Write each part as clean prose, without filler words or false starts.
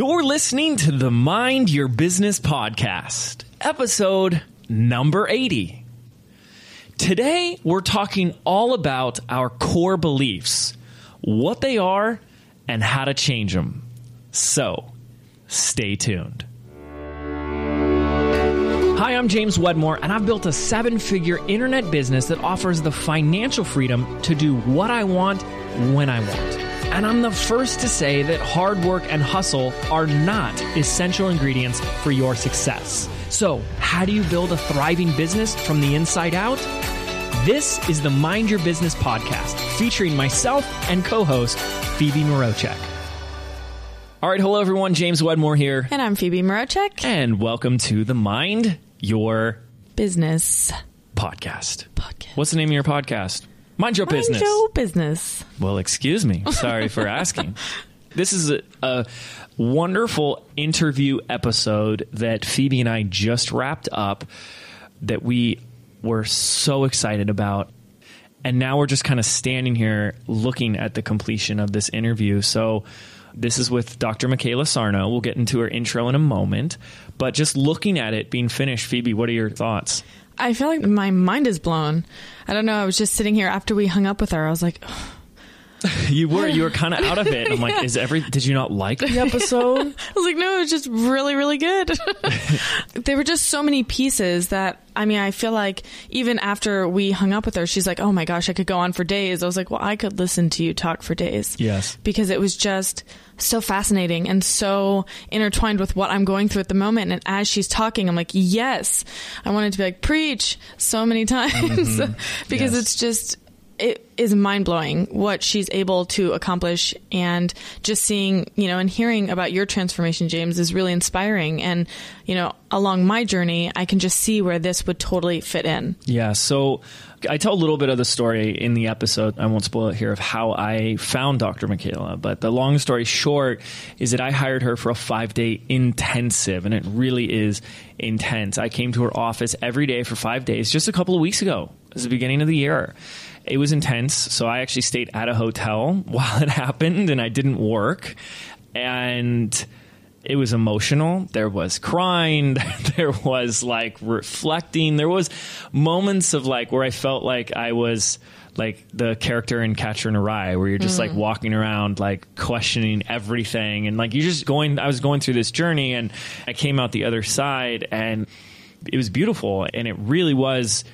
You're listening to the Mind Your Business podcast, episode number 80. Today, we're talking all about our core beliefs, what they are, and how to change them. So, stay tuned. Hi, I'm James Wedmore, and I've built a seven-figure internet business that offers the financial freedom to do what I want, when I want. And I'm the first to say that hard work and hustle are not essential ingredients for your success. So, how do you build a thriving business from the inside out? This is the Mind Your Business podcast, featuring myself and co-host Phoebe Mroczek. All right, hello everyone, James Wedmore here. And I'm Phoebe Mroczek. And welcome to the Mind Your Business podcast. What's the name of your podcast? Mind your business. Mind your business. Well, excuse me. Sorry for asking. This is a wonderful interview episode that Phoebe and I just wrapped up that we were so excited about. And now we're just kind of standing here looking at the completion of this interview. So this is with Dr. Mikayla Sarno. We'll get into her intro in a moment. But just looking at it being finished, Phoebe, what are your thoughts? I feel like my mind is blown. I don't know. I was just sitting here after we hung up with her. I was like, oh. You were kind of out of it. I'm like, yeah. Did you not like the episode? I was like, no, it was just really, really good. There were just so many pieces that, I mean, I feel like even after we hung up with her, she's like, oh my gosh, I could go on for days. I was like, well, I could listen to you talk for days. Yes. Because it was just so fascinating and so intertwined with what I'm going through at the moment. And as she's talking, I'm like, yes, I wanted to be like, preach so many times because yes. It's just, it is mind-blowing what she's able to accomplish, and just seeing, you know, and hearing about your transformation, James, is really inspiring. And, you know, along my journey, I can just see where this would totally fit in. Yeah. So I tell a little bit of the story in the episode. I won't spoil it here of how I found Dr. Mikayla, but the long story short is that I hired her for a 5-day intensive, and it really is intense. I came to her office every day for 5 days, just a couple of weeks ago. It was the beginning of the year. It was intense, so I actually stayed at a hotel while it happened, and I didn't work, and it was emotional. There was crying, there was like reflecting, there was moments of like where I felt like I was like the character in Catcher in the Rye, where you're just like walking around, like questioning everything, and like you're just going, I was going through this journey, and I came out the other side, and it was beautiful, and it really was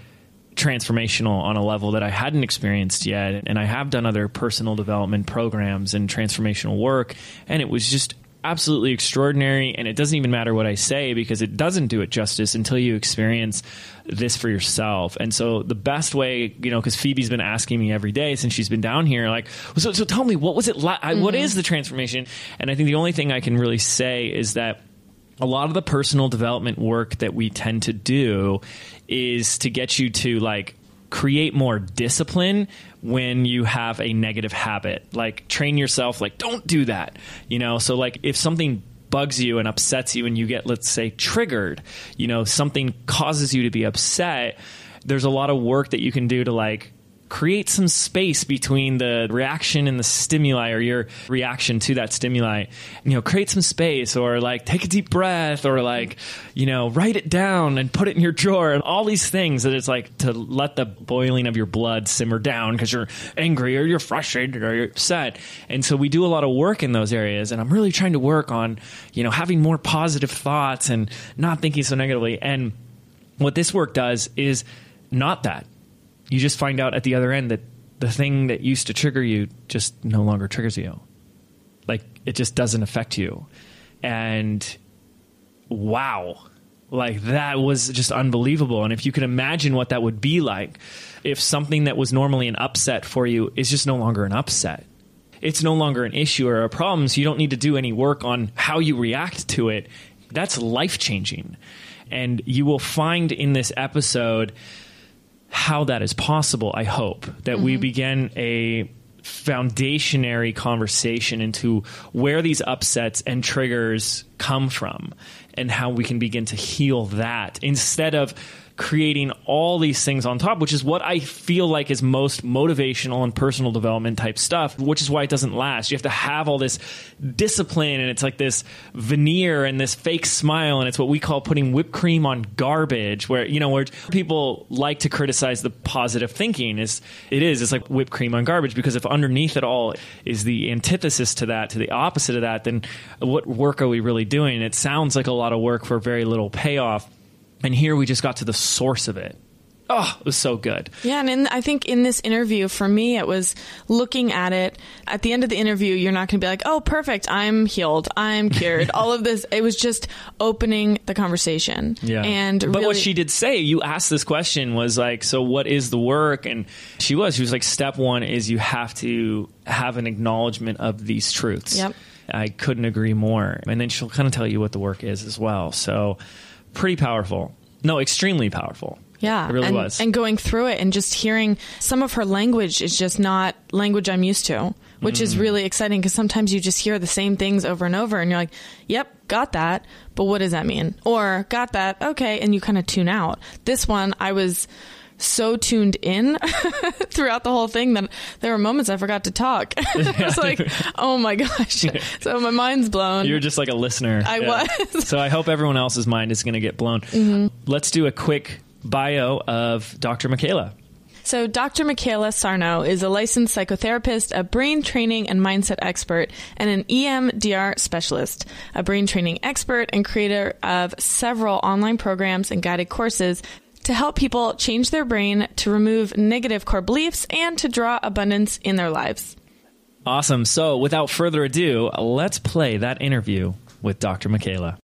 transformational on a level that I hadn't experienced yet. And I have done other personal development programs and transformational work. And it was just absolutely extraordinary. And it doesn't even matter what I say, because it doesn't do it justice until you experience this for yourself. And so the best way, you know, because Phoebe's been asking me every day since she's been down here, like, so tell me, what was it like? What is the transformation? And I think the only thing I can really say is that a lot of the personal development work that we tend to do is to get you to like create more discipline when you have a negative habit, like train yourself, like don't do that, you know? So like if something bugs you and upsets you and you get, let's say, triggered, you know, something causes you to be upset. There's a lot of work that you can do to like create some space between the reaction and the stimuli, or your reaction to that stimuli, you know, create some space, or like take a deep breath, or like, you know, write it down and put it in your drawer, and all these things that it's like to let the boiling of your blood simmer down because you're angry or you're frustrated or you're upset. And so we do a lot of work in those areas. And I'm really trying to work on, you know, having more positive thoughts and not thinking so negatively. And what this work does is not that. You just find out at the other end that the thing that used to trigger you just no longer triggers you. Like, it just doesn't affect you. And wow, like that was just unbelievable. And if you can imagine what that would be like, if something that was normally an upset for you is just no longer an upset, it's no longer an issue or a problem. So you don't need to do any work on how you react to it. That's life-changing. And you will find in this episode how that is possible. I hope that we begin a foundationary conversation into where these upsets and triggers come from and how we can begin to heal that instead of creating all these things on top, which is what I feel like is most motivational and personal development type stuff, which is why it doesn't last. You have to have all this discipline, and it's like this veneer and this fake smile, and it's what we call putting whipped cream on garbage, where, you know, where people like to criticize the positive thinking. It's like whipped cream on garbage, because if underneath it all is the antithesis to that, to the opposite of that, then what work are we really doing? It sounds like a lot of work for very little payoff. And here we just got to the source of it. Oh, it was so good. Yeah, and I think in this interview, for me, it was looking at it. At the end of the interview, you're not going to be like, oh, perfect, I'm healed, I'm cured, all of this. It was just opening the conversation. Yeah. But really, what she did say, you asked this question, was like, so what is the work? And she was like, step one is you have to have an acknowledgement of these truths. Yep. I couldn't agree more. And then she'll kind of tell you what the work is as well. So pretty powerful. No, extremely powerful. Yeah. It really was. And going through it and just hearing some of her language is just not language I'm used to, which is really exciting, because sometimes you just hear the same things over and over and you're like, yep, got that. But what does that mean? Or got that. Okay. And you kind of tune out. This one, I was so tuned in throughout the whole thing that there were moments I forgot to talk. I was like, oh my gosh. So my mind's blown. You're just like a listener. I was. So I hope everyone else's mind is going to get blown. Mm-hmm. Let's do a quick bio of Dr. Mikayla. So Dr. Mikayla Sarno is a licensed psychotherapist, a brain training and mindset expert, and an EMDR specialist, a brain training expert and creator of several online programs and guided courses to help people change their brain, to remove negative core beliefs, and to draw abundance in their lives. Awesome. So without further ado, let's play that interview with Dr. Mikayla.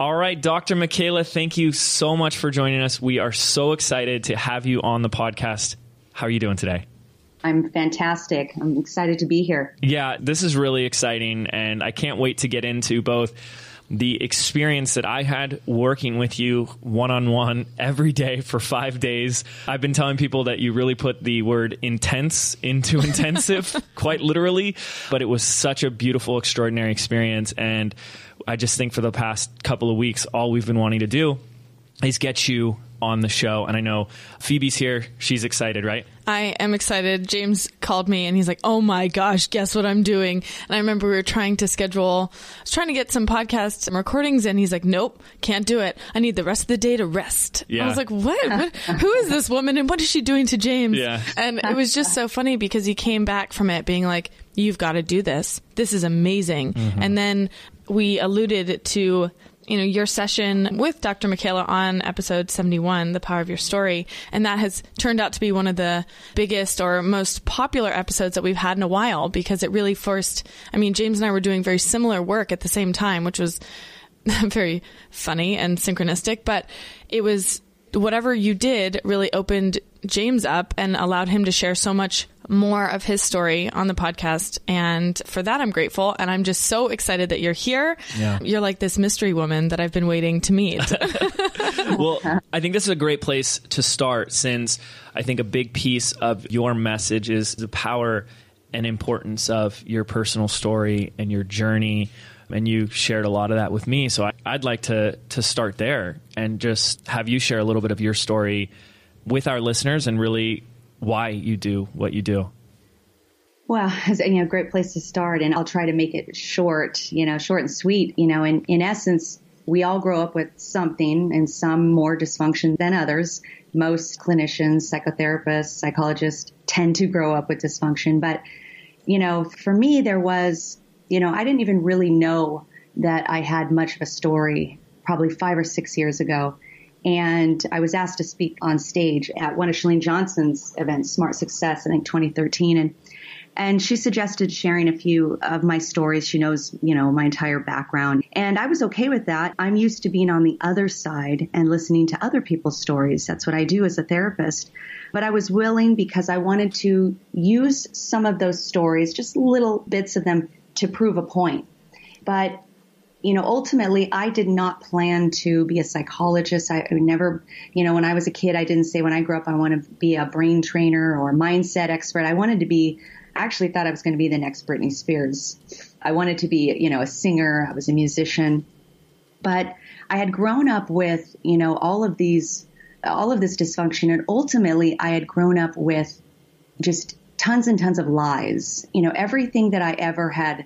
All right, Dr. Mikayla, thank you so much for joining us. We are so excited to have you on the podcast. How are you doing today? I'm fantastic. I'm excited to be here. Yeah, this is really exciting, and I can't wait to get into both the experience that I had working with you one-on-one every day for 5 days. I've been telling people that you really put the word intense into intensive, quite literally, but it was such a beautiful, extraordinary experience. And I just think for the past couple of weeks, all we've been wanting to do is get you on the show. And I know Phoebe's here. She's excited, right? I am excited. James called me and he's like, oh my gosh, guess what I'm doing? And I remember we were trying to get some podcasts and recordings in. He's like, nope, can't do it. I need the rest of the day to rest. Yeah. I was like, what? Who is this woman and what is she doing to James? Yeah. And it was just so funny because he came back from it being like, you've got to do this. This is amazing. Mm-hmm. And then we alluded to your session with Dr. Mikayla on episode 71, The Power of Your Story. And that has turned out to be one of the biggest or most popular episodes that we've had in a while, because it really forced, James and I were doing very similar work at the same time, which was very funny and synchronistic, but it was whatever you did really opened James up and allowed him to share so much more of his story on the podcast. And for that, I'm grateful. And I'm just so excited that you're here. Yeah. You're like this mystery woman that I've been waiting to meet. Well, I think this is a great place to start, since I think a big piece of your message is the power and importance of your personal story and your journey. And you shared a lot of that with me. So I'd like to start there and just have you share a little bit of your story with our listeners and really why you do what you do. Well, it's a great place to start, and I'll try to make it short and sweet, and in essence, we all grow up with something, and some more dysfunction than others. Most clinicians, psychotherapists, psychologists tend to grow up with dysfunction. But, for me, there was, I didn't even really know that I had much of a story probably 5 or 6 years ago. And I was asked to speak on stage at one of Shalene Johnson's events, Smart Success, I think 2013. And she suggested sharing a few of my stories. She knows, my entire background. And I was okay with that. I'm used to being on the other side and listening to other people's stories. That's what I do as a therapist. But I was willing, because I wanted to use some of those stories, just little bits of them, to prove a point. But ultimately, I did not plan to be a psychologist. I never, when I was a kid, I didn't say when I grew up, I want to be a brain trainer or a mindset expert. I wanted to be, actually thought I was going to be the next Britney Spears. I wanted to be, you know, a singer. I was a musician. But I had grown up with, you know, all of this dysfunction. And ultimately, I had grown up with just tons and tons of lies. You know, everything that I ever had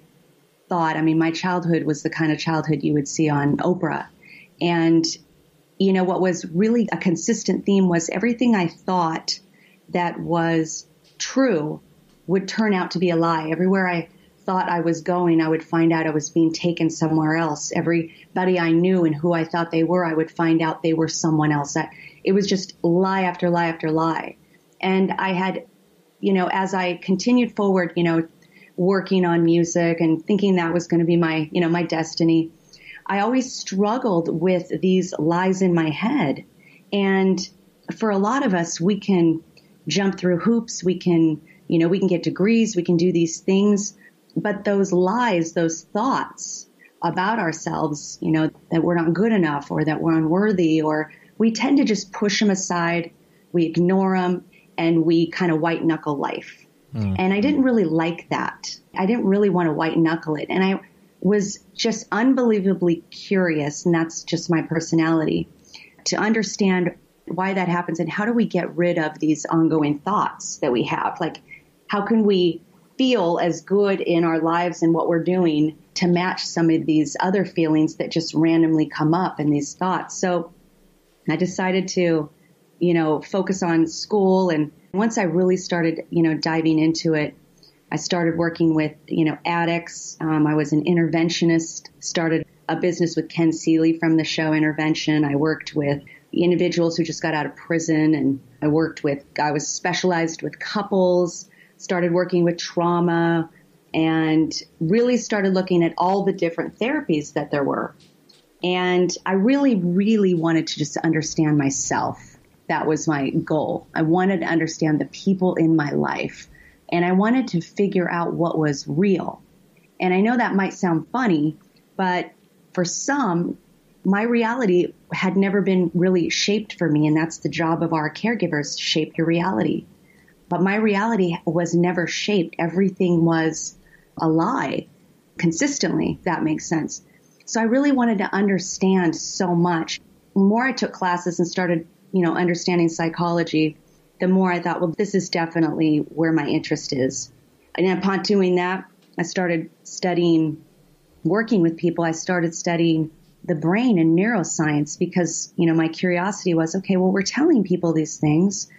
thought. I mean, my childhood was the kind of childhood you would see on Oprah. And, you know, what was really a consistent theme was everything I thought that was true would turn out to be a lie. Everywhere I thought I was going, I would find out I was being taken somewhere else. Everybody I knew and who I thought they were, I would find out they were someone else. It was just lie after lie after lie. And I had, you know, as I continued forward, you know, working on music and thinking that was going to be my, you know, my destiny, I always struggled with these lies in my head. And for a lot of us, we can jump through hoops. We can, you know, we can get degrees. We can do these things. But those lies, those thoughts about ourselves, you know, that we're not good enough or that we're unworthy, or we tend to just push them aside. We ignore them and we kind of white knuckle life. Mm-hmm. And I didn't really like that. I didn't really want to white knuckle it. And I was just unbelievably curious, and that's just my personality, to understand why that happens and how do we get rid of these ongoing thoughts that we have? Like, how can we feel as good in our lives and what we're doing to match some of these other feelings that just randomly come up in these thoughts? So I decided to, you know, focus on school. And once I really started, you know, diving into it, I started working with, you know, addicts. I was an interventionist, started a business with Ken Seeley from the show Intervention. I worked with individuals who just got out of prison, and I was specialized with couples, started working with trauma, and really started looking at all the different therapies that there were. And I really, really wanted to just understand myself. That was my goal. I wanted to understand the people in my life. And I wanted to figure out what was real. And I know that might sound funny, but for some, my reality had never been really shaped for me. And that's the job of our caregivers, shape your reality. But my reality was never shaped. Everything was a lie consistently, if that makes sense. So I really wanted to understand so much. The more I took classes and started, you know, understanding psychology, the more I thought, well, this is definitely where my interest is. And upon doing that, I started studying, working with people. I started studying the brain and neuroscience because, you know, my curiosity was, okay, well, we're telling people these things,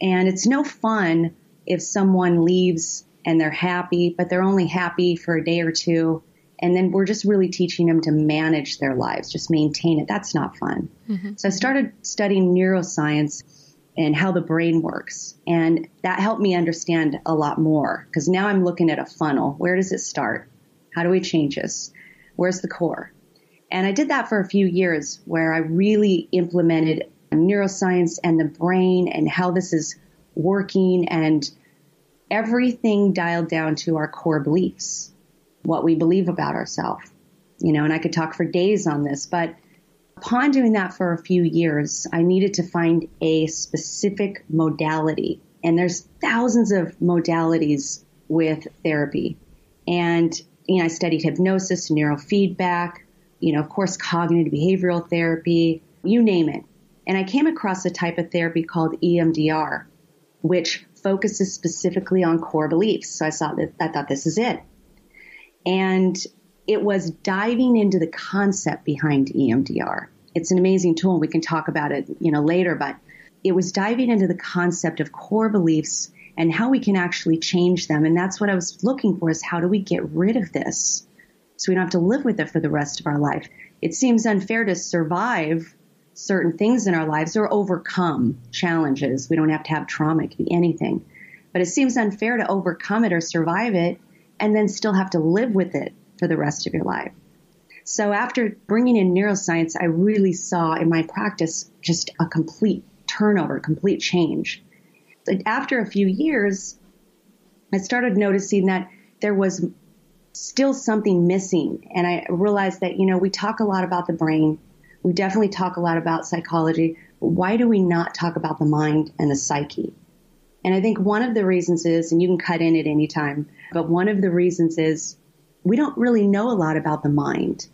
and it's no fun if someone leaves and they're happy, but they're only happy for a day or two. And then we're just really teaching them to manage their lives, just maintain it. That's not fun. Mm-hmm. So I started studying neuroscience and how the brain works. And that helped me understand a lot more, because now I'm looking at a funnel. Where does it start? How do we change this? Where's the core? And I did that for a few years, where I really implemented neuroscience and the brain and how this is working, and everything dialed down to our core beliefs, what we believe about ourselves, you know, and I could talk for days on this, but upon doing that for a few years, I needed to find a specific modality. And there's thousands of modalities with therapy. And, you know, I studied hypnosis, neurofeedback, you know, of course, cognitive behavioral therapy, you name it. And I came across a type of therapy called EMDR, which focuses specifically on core beliefs. So I thought this is it. And it was diving into the concept behind EMDR. It's an amazing tool. We can talk about it, you know, later, but it was diving into the concept of core beliefs and how we can actually change them. And that's what I was looking for, is how do we get rid of this so we don't have to live with it for the rest of our life? It seems unfair to survive certain things in our lives or overcome challenges. We don't have to have trauma. It could be anything. But it seems unfair to overcome it or survive it and then still have to live with it for the rest of your life. So after bringing in neuroscience, I really saw in my practice just a complete turnover, complete change. But after a few years, I started noticing that there was still something missing. And I realized that, you know, we talk a lot about the brain. We definitely talk a lot about psychology. But why do we not talk about the mind and the psyche? And I think one of the reasons is, and you can cut in at any time, but one of the reasons is we don't really know a lot about the mind.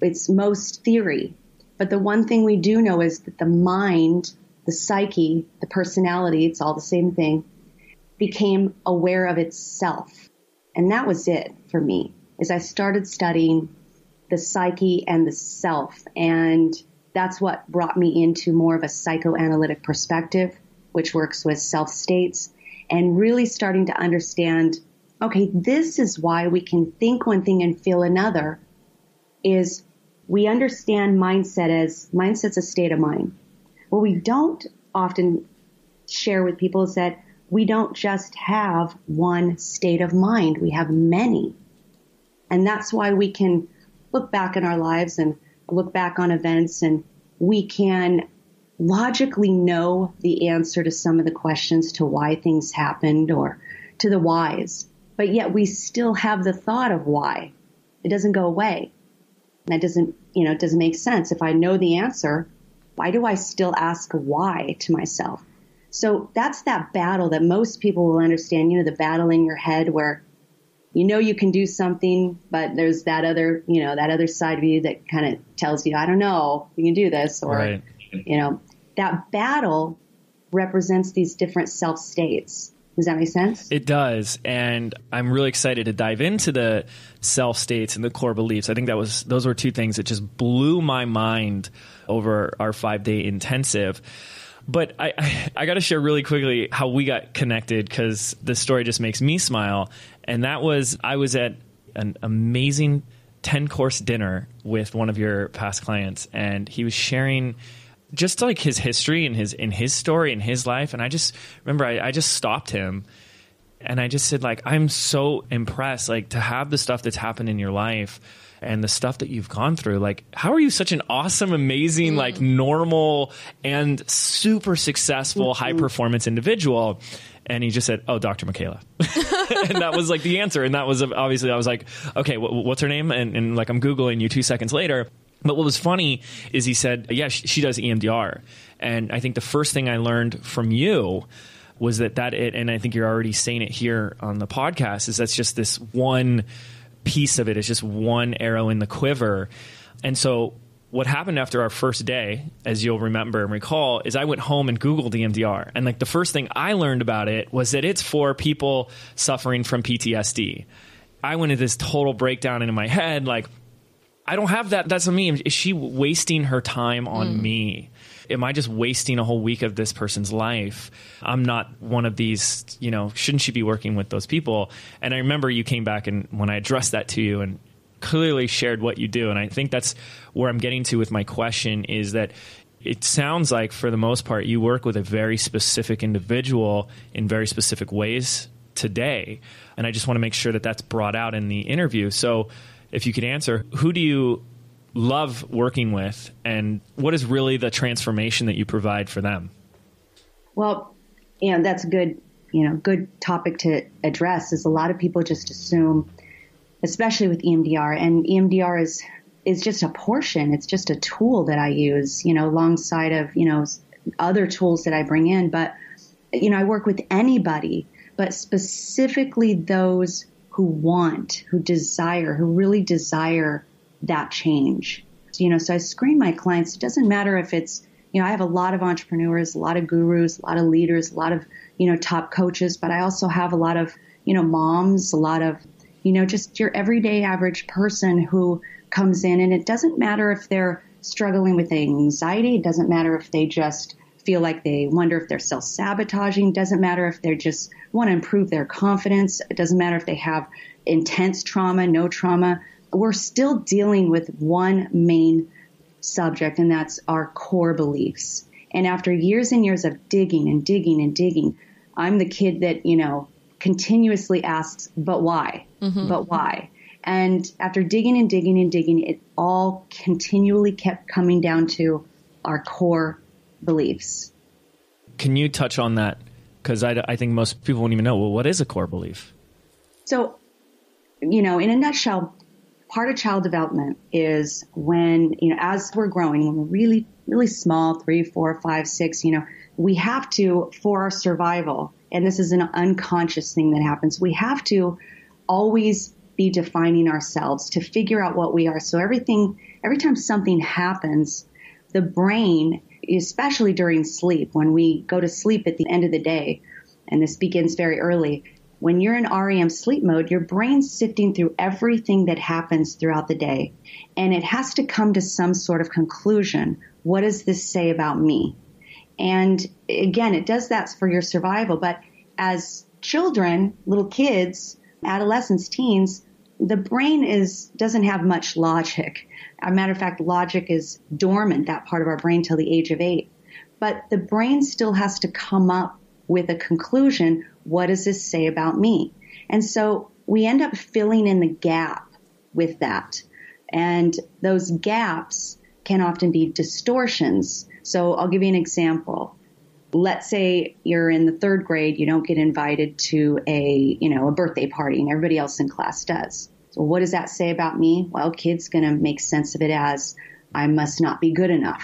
It's most theory. But the one thing we do know is that the mind, the psyche, the personality, it's all the same thing, became aware of itself. And that was it for me, is I started studying the psyche and the self. And that's what brought me into more of a psychoanalytic perspective, which works with self-states, and really starting to understand, okay, this is why we can think one thing and feel another, is we understand mindset as mindset's a state of mind. What we don't often share with people is that we don't just have one state of mind. We have many. And that's why we can look back in our lives and look back on events, and we can logically know the answer to some of the questions to why things happened or to the whys. But yet we still have the thought of why. It doesn't go away. That doesn't, you know, it doesn't make sense. If I know the answer, why do I still ask why to myself? So that's that battle that most people will understand, you know, the battle in your head where you know you can do something, but there's that other, you know, that other side of you that kind of tells you, I don't know, you can do this, or, right. You know, that battle represents these different self states. Does that make sense? It does. And I'm really excited to dive into the self states and the core beliefs. I think those were two things that just blew my mind over our 5-day intensive. But I got to share really quickly how we got connected, because the story just makes me smile. And that was, I was at an amazing 10-course dinner with one of your past clients, and he was sharing just like his history and his story and his life. And I just remember I just stopped him and I just said, like, I'm so impressed, like, to have the stuff that's happened in your life and the stuff that you've gone through. Like, how are you such an awesome, amazing, like, normal and super successful, high performance individual? And he just said, oh, Dr. Mikayla. And that was like the answer. And that was obviously, I was like, okay, what's her name? And like, I'm Googling you 2 seconds later. But what was funny is he said, yeah, she does EMDR. And I think the first thing I learned from you was that and I think you're already saying it here on the podcast, is that's just this one piece of it. It's just one arrow in the quiver. And so what happened after our first day, as you'll remember and recall, is I went home and Googled EMDR. And like the first thing I learned about it was that it's for people suffering from PTSD. I went into this total breakdown into my head, like, I don't have that. That's on me. Is she wasting her time on me? Am I just wasting a whole week of this person's life? I'm not one of these, you know, shouldn't she be working with those people? And I remember you came back, and when I addressed that to you, and clearly shared what you do. And I think that's where I'm getting to with my question, is that it sounds like, for the most part, you work with a very specific individual in very specific ways today. And I just want to make sure that that's brought out in the interview. So if you could answer, who do you love working with, and what is really the transformation that you provide for them? Well, you know, that's good, you know, good topic to address, is a lot of people just assume, especially with EMDR, and EMDR is just a portion. It's just a tool that I use, you know, alongside of, you know, other tools that I bring in. But, you know, I work with anybody, but specifically those who want, who desire, who really desire that change. So, you know, so I screen my clients. It doesn't matter if it's, you know, I have a lot of entrepreneurs, a lot of gurus, a lot of leaders, a lot of, you know, top coaches, but I also have a lot of, you know, moms, a lot of, you know, just your everyday average person who comes in, and it doesn't matter if they're struggling with anxiety. It doesn't matter if they just feel like they wonder if they're self-sabotaging. It doesn't matter if they just want to improve their confidence. It doesn't matter if they have intense trauma, no trauma. We're still dealing with one main subject, and that's our core beliefs. And after years and years of digging and digging and digging, I'm the kid that, you know, continuously asks, but why? But why? And after digging and digging and digging, it all continually kept coming down to our core beliefs. Can you touch on that? Because I think most people won't even know, well, what is a core belief? So, you know, in a nutshell, part of child development is when, you know, as we're growing, when we're really, really small, 3, 4, 5, 6, you know, we have to, for our survival, and this is an unconscious thing that happens, we have to always completely defining ourselves to figure out what we are. So every time something happens, the brain, especially during sleep, when we go to sleep at the end of the day, and this begins very early, when you're in REM sleep mode, your brain's sifting through everything that happens throughout the day, and it has to come to some sort of conclusion. What does this say about me? And again, it does that for your survival. But as children, little kids, adolescents, teens, the brain doesn't have much logic. As a matter of fact, logic is dormant, that part of our brain, till the age of 8. But the brain still has to come up with a conclusion. What does this say about me? And so we end up filling in the gap with that. And those gaps can often be distortions. So I'll give you an example. Let's say you're in the 3rd grade, you don't get invited to a birthday party, and everybody else in class does. So what does that say about me? Well, kid's going to make sense of it as, I must not be good enough,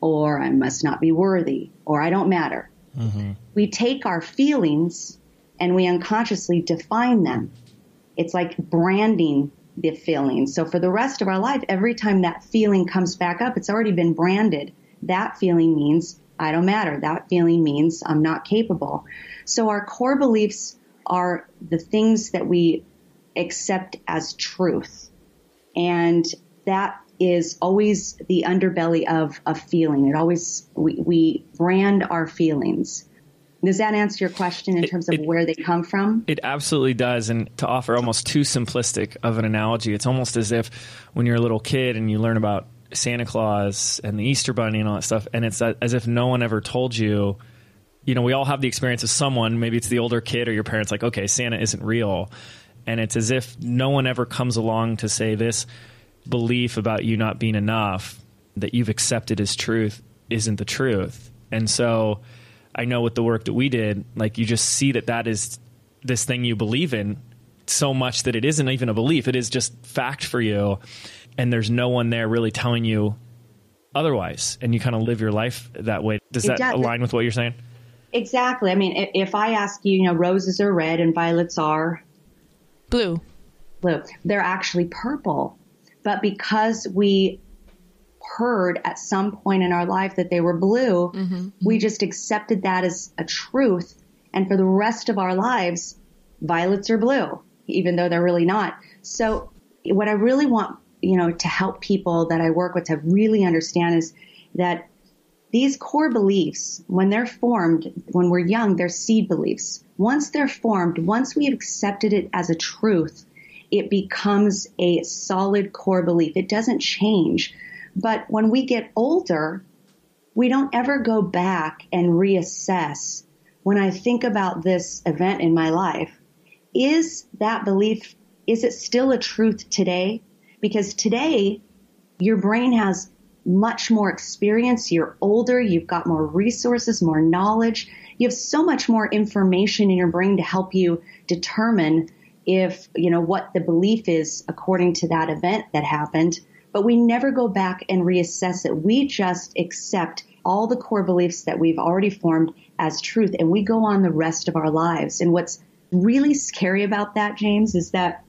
or I must not be worthy, or I don't matter. Mm-hmm. We take our feelings and we unconsciously define them. It's like branding the feeling. So for the rest of our life, every time that feeling comes back up, it's already been branded. That feeling means I don't matter. That feeling means I'm not capable. So our core beliefs are the things that we accept as truth. And that is always the underbelly of a feeling. It always, we brand our feelings. Does that answer your question in terms of where they come from? It absolutely does. And to offer almost too simplistic of an analogy, it's almost as if when you're a little kid and you learn about Santa Claus and the Easter Bunny and all that stuff, and it's as if no one ever told you, we all have the experience of someone, maybe it's the older kid or your parents, like, okay, Santa isn't real. And it's as if no one ever comes along to say this belief about you not being enough that you've accepted as truth isn't the truth. And so I know with the work that we did, like, you just see that is this thing you believe in so much that it isn't even a belief. It is just fact for you. And there's no one there really telling you otherwise. And you kind of live your life that way. Does that align with what you're saying? Exactly. I mean, if I ask you, roses are red and violets are blue. They're actually purple. But because we heard at some point in our life that they were blue, mm-hmm. we just accepted that as a truth. And for the rest of our lives, violets are blue, even though they're really not. So what I really want, to help people that I work with to really understand is that these core beliefs, when they're formed, when we're young, they're seed beliefs. Once they're formed, once we've accepted it as a truth, it becomes a solid core belief. It doesn't change. But when we get older, we don't ever go back and reassess. When I think about this event in my life, is that belief, is it still a truth today? Because today, your brain has much more experience. You're older. You've got more resources, more knowledge. You have so much more information in your brain to help you determine if, what the belief is according to that event that happened. But we never go back and reassess it. We just accept all the core beliefs that we've already formed as truth, and we go on the rest of our lives. And what's really scary about that, James, is that,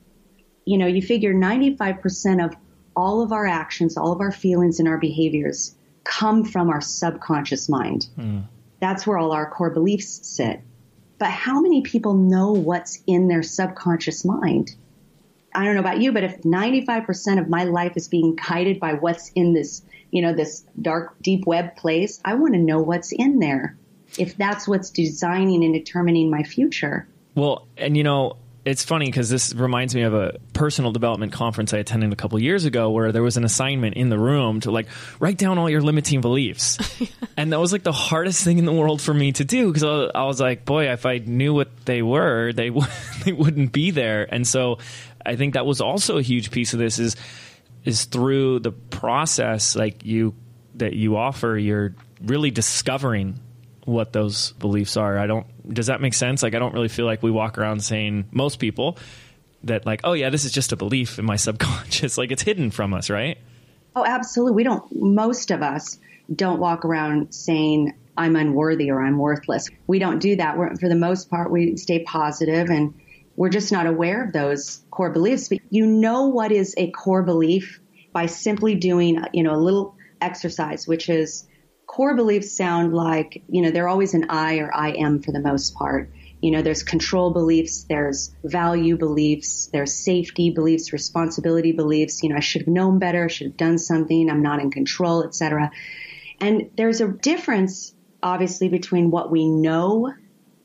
you figure 95% of all of our actions, all of our feelings and our behaviors come from our subconscious mind. Mm. That's where all our core beliefs sit. But how many people know what's in their subconscious mind? I don't know about you, but if 95% of my life is being guided by what's in this, this dark, deep web place, I want to know what's in there, if that's what's designing and determining my future. Well, and it's funny because this reminds me of a personal development conference I attended a couple of years ago where there was an assignment in the room to write down all your limiting beliefs. And that was the hardest thing in the world for me to do because I was like, boy, if I knew what they were, they wouldn't be there. And so I think that was also a huge piece of this is through the process that you offer, you're really discovering what those beliefs are. Does that make sense? I don't really feel like we walk around saying, most people, that oh yeah, this is just a belief in my subconscious. It's hidden from us, right? Oh, absolutely. Most of us don't walk around saying I'm unworthy or I'm worthless. We don't do that. For the most part, we stay positive and We're just not aware of those core beliefs. But you know what is a core belief by simply doing, a little exercise, which is core beliefs sound like, they're always an I or I am for the most part. There's control beliefs, there's value beliefs, there's safety beliefs, responsibility beliefs. I should have known better, I should have done something, I'm not in control, etc. And there's a difference, obviously, between what we know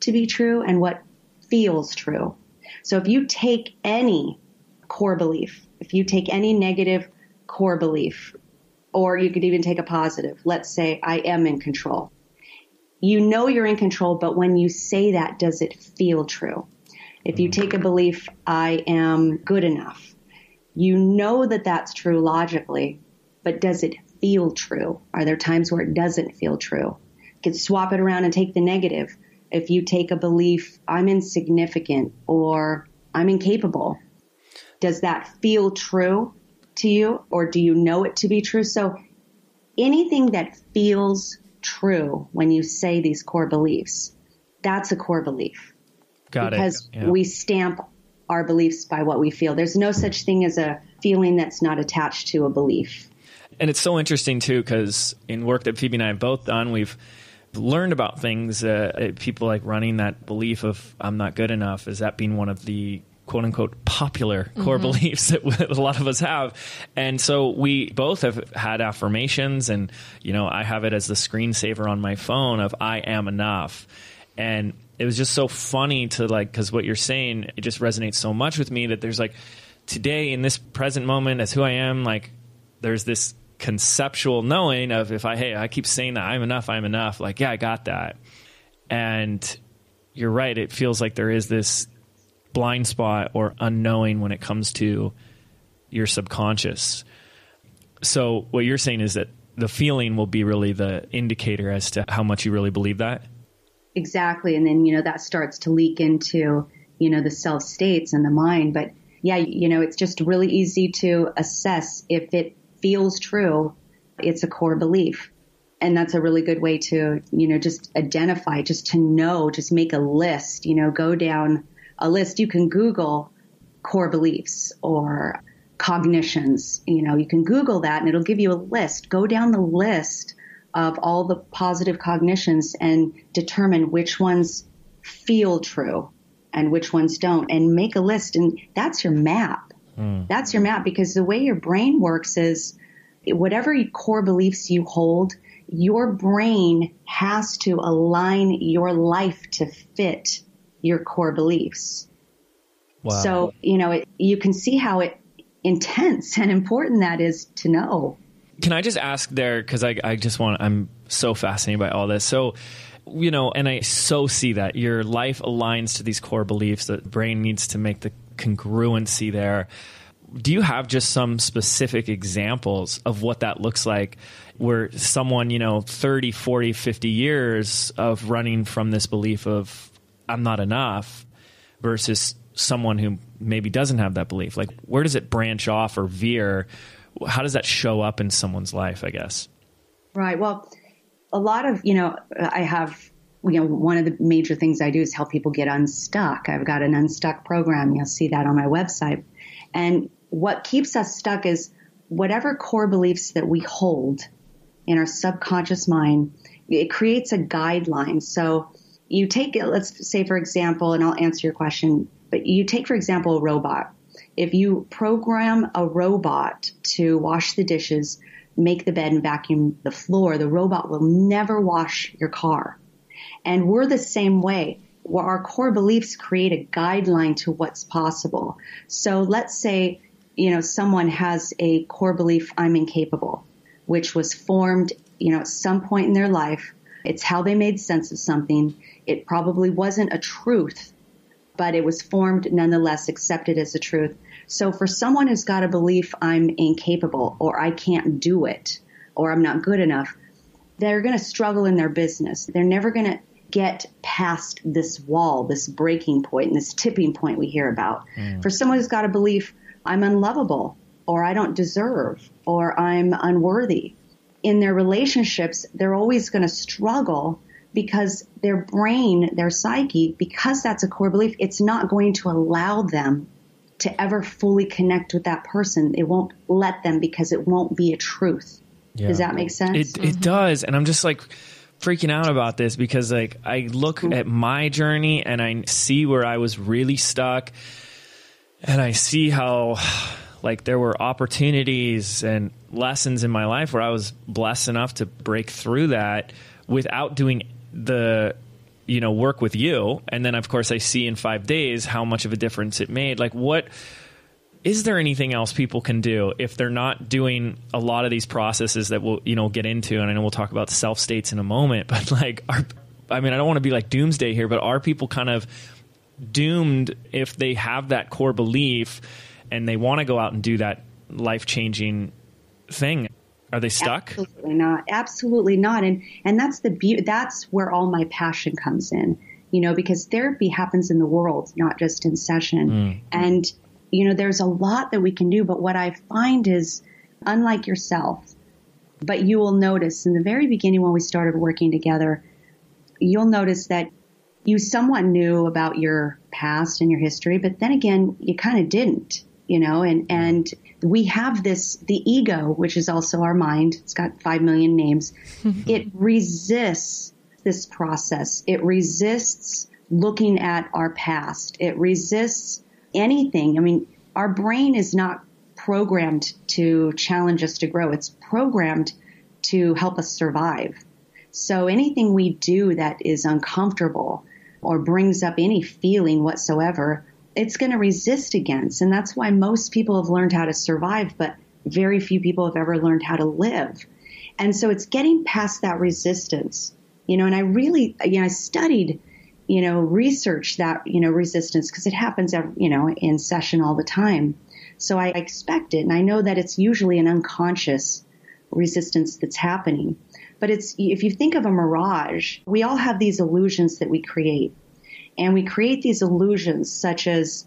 to be true and what feels true. So if you take any core belief, if you take any negative core belief, or you could even take a positive, let's say I am in control. You know you're in control, but when you say that, does it feel true? If you take a belief, I am good enough, you know that that's true logically, but does it feel true? Are there times where it doesn't feel true? You can swap it around and take the negative. If you take a belief, I'm insignificant or I'm incapable, does that feel true to you or do you know it to be true? So anything that feels true when you say these core beliefs, that's a core belief. Got it. Because we stamp our beliefs by what we feel. There's no such thing as a feeling that's not attached to a belief. And it's so interesting too, because in work that Phoebe and I have both done, we've learned about things, people like running that belief of I'm not good enough, is that being one of the quote unquote popular core beliefs that a lot of us have. And so we both have had affirmations and, I have it as the screensaver on my phone of I am enough. And it was just so funny to because what you're saying, it just resonates so much with me that there's today in this present moment as who I am, there's this conceptual knowing of I keep saying that I'm enough, I got that. And you're right. It feels like there is this blind spot or unknowing when it comes to your subconscious. So what you're saying is that the feeling will be really the indicator as to how much you really believe that. Exactly. And then, that starts to leak into, the self states and the mind. But yeah, it's just really easy to assess if it feels true, it's a core belief. And that's a really good way to, just identify, just to know, just make a list, go down a list. You can Google core beliefs or cognitions, you can Google that and it'll give you a list. Go down the list of all the positive cognitions and determine which ones feel true and which ones don't, and make a list. And that's your map. That's your map, because the way your brain works is whatever core beliefs you hold, your brain has to align your life to fit your core beliefs. Wow. So, you can see how intense and important that is to know. Can I just ask there, because I'm so fascinated by all this. So, and I so see that your life aligns to these core beliefs, that brain needs to make the congruency there. Do you have just some specific examples of what that looks like, where someone, 30, 40, 50 years of running from this belief of I'm not enough versus someone who maybe doesn't have that belief? Where does it branch off or veer? How does that show up in someone's life, I guess? Right. Well, a lot of, I have, one of the major things I do is help people get unstuck. I've got an unstuck program. You'll see that on my website. And what keeps us stuck is whatever core beliefs that we hold in our subconscious mind, it creates a guideline. So you take it, let's say, for example, and I'll answer your question, but you take, for example, a robot. If you program a robot to wash the dishes, make the bed and vacuum the floor, the robot will never wash your car. And we're the same way, where our core beliefs create a guideline to what's possible. So let's say, someone has a core belief, I'm incapable, which was formed, at some point in their life. It's how they made sense of something. It probably wasn't a truth, but it was formed nonetheless, accepted as a truth. So for someone who's got a belief, I'm incapable, or I can't do it, or I'm not good enough, they're going to struggle in their business. They're never going to get past this wall, this breaking point, and this tipping point we hear about. For someone who's got a belief, I'm unlovable, or I don't deserve, or I'm unworthy. In their relationships, they're always going to struggle because their brain, their psyche, because that's a core belief, it's not going to allow them to ever fully connect with that person. It won't let them because it won't be a truth. Yeah. Does that make sense? It does. And I'm just like freaking out about this because like I look at my journey and I see where I was really stuck and I see how like there were opportunities and lessons in my life where I was blessed enough to break through that without doing the, you know, work with you. And then of course I see in 5 days how much of a difference it made. Like what, is there anything else people can do if they're not doing a lot of these processes that we'll, you know, get into? And I know we'll talk about self states in a moment, but like, I don't want to be like doomsday here, but are people kind of doomed if they have that core belief and they want to go out and do that life changing thing? Are they stuck? Absolutely not. Absolutely not. And that's the beauty. That's where all my passion comes in, you know, because therapy happens in the world, not just in session. And, you know, there's a lot that we can do. But what I find is, unlike yourself, but you will notice in the very beginning when we started working together, you'll notice that you somewhat knew about your past and your history. But then again, you kind of didn't, you know, and we have this, the ego, which is also our mind. It's got 5 million names. It resists this process. It resists looking at our past. It resists anything. I mean, our brain is not programmed to challenge us to grow. It's programmed to help us survive. So anything we do that is uncomfortable or brings up any feeling whatsoever, it's going to resist against. And that's why most people have learned how to survive, but very few people have ever learned how to live. And so it's getting past that resistance, you know, and I really, you know, I studied, you know, research that, you know, resistance, because it happens, every, you know, in session all the time. So I expect it. And I know that it's usually an unconscious resistance that's happening. But it's, if you think of a mirage, we all have these illusions that we create. And we create these illusions such as,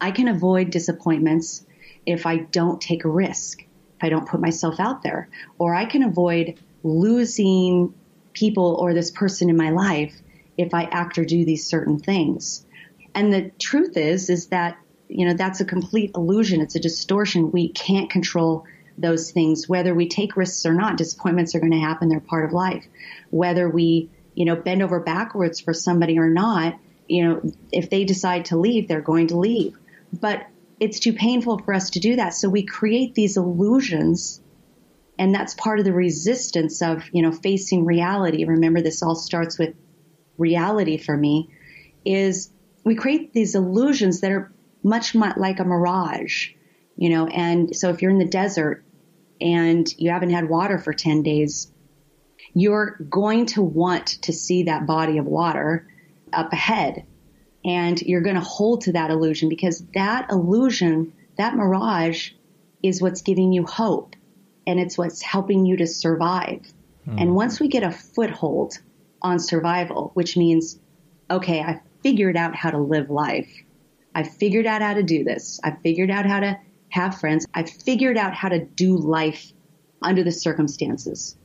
I can avoid disappointments if I don't take a risk, if I don't put myself out there, or I can avoid losing people or this person in my life if I act or do these certain things. And the truth is that, you know, that's a complete illusion. It's a distortion. We can't control those things, whether we take risks or not. Disappointments are going to happen. They're part of life. Whether we, you know, bend over backwards for somebody or not, you know, if they decide to leave, they're going to leave. But it's too painful for us to do that. So we create these illusions. And that's part of the resistance of, you know, facing reality. Remember, this all starts with reality for me, is we create these illusions that are much, much like a mirage, you know. And so if you're in the desert and you haven't had water for 10 days, you're going to want to see that body of water up ahead, and you're going to hold to that illusion, because that illusion, that mirage, is what's giving you hope, and it's what's helping you to survive. And once we get a foothold on survival, which means, okay, I figured out how to live life. I figured out how to do this. I figured out how to have friends. I figured out how to do life under the circumstances,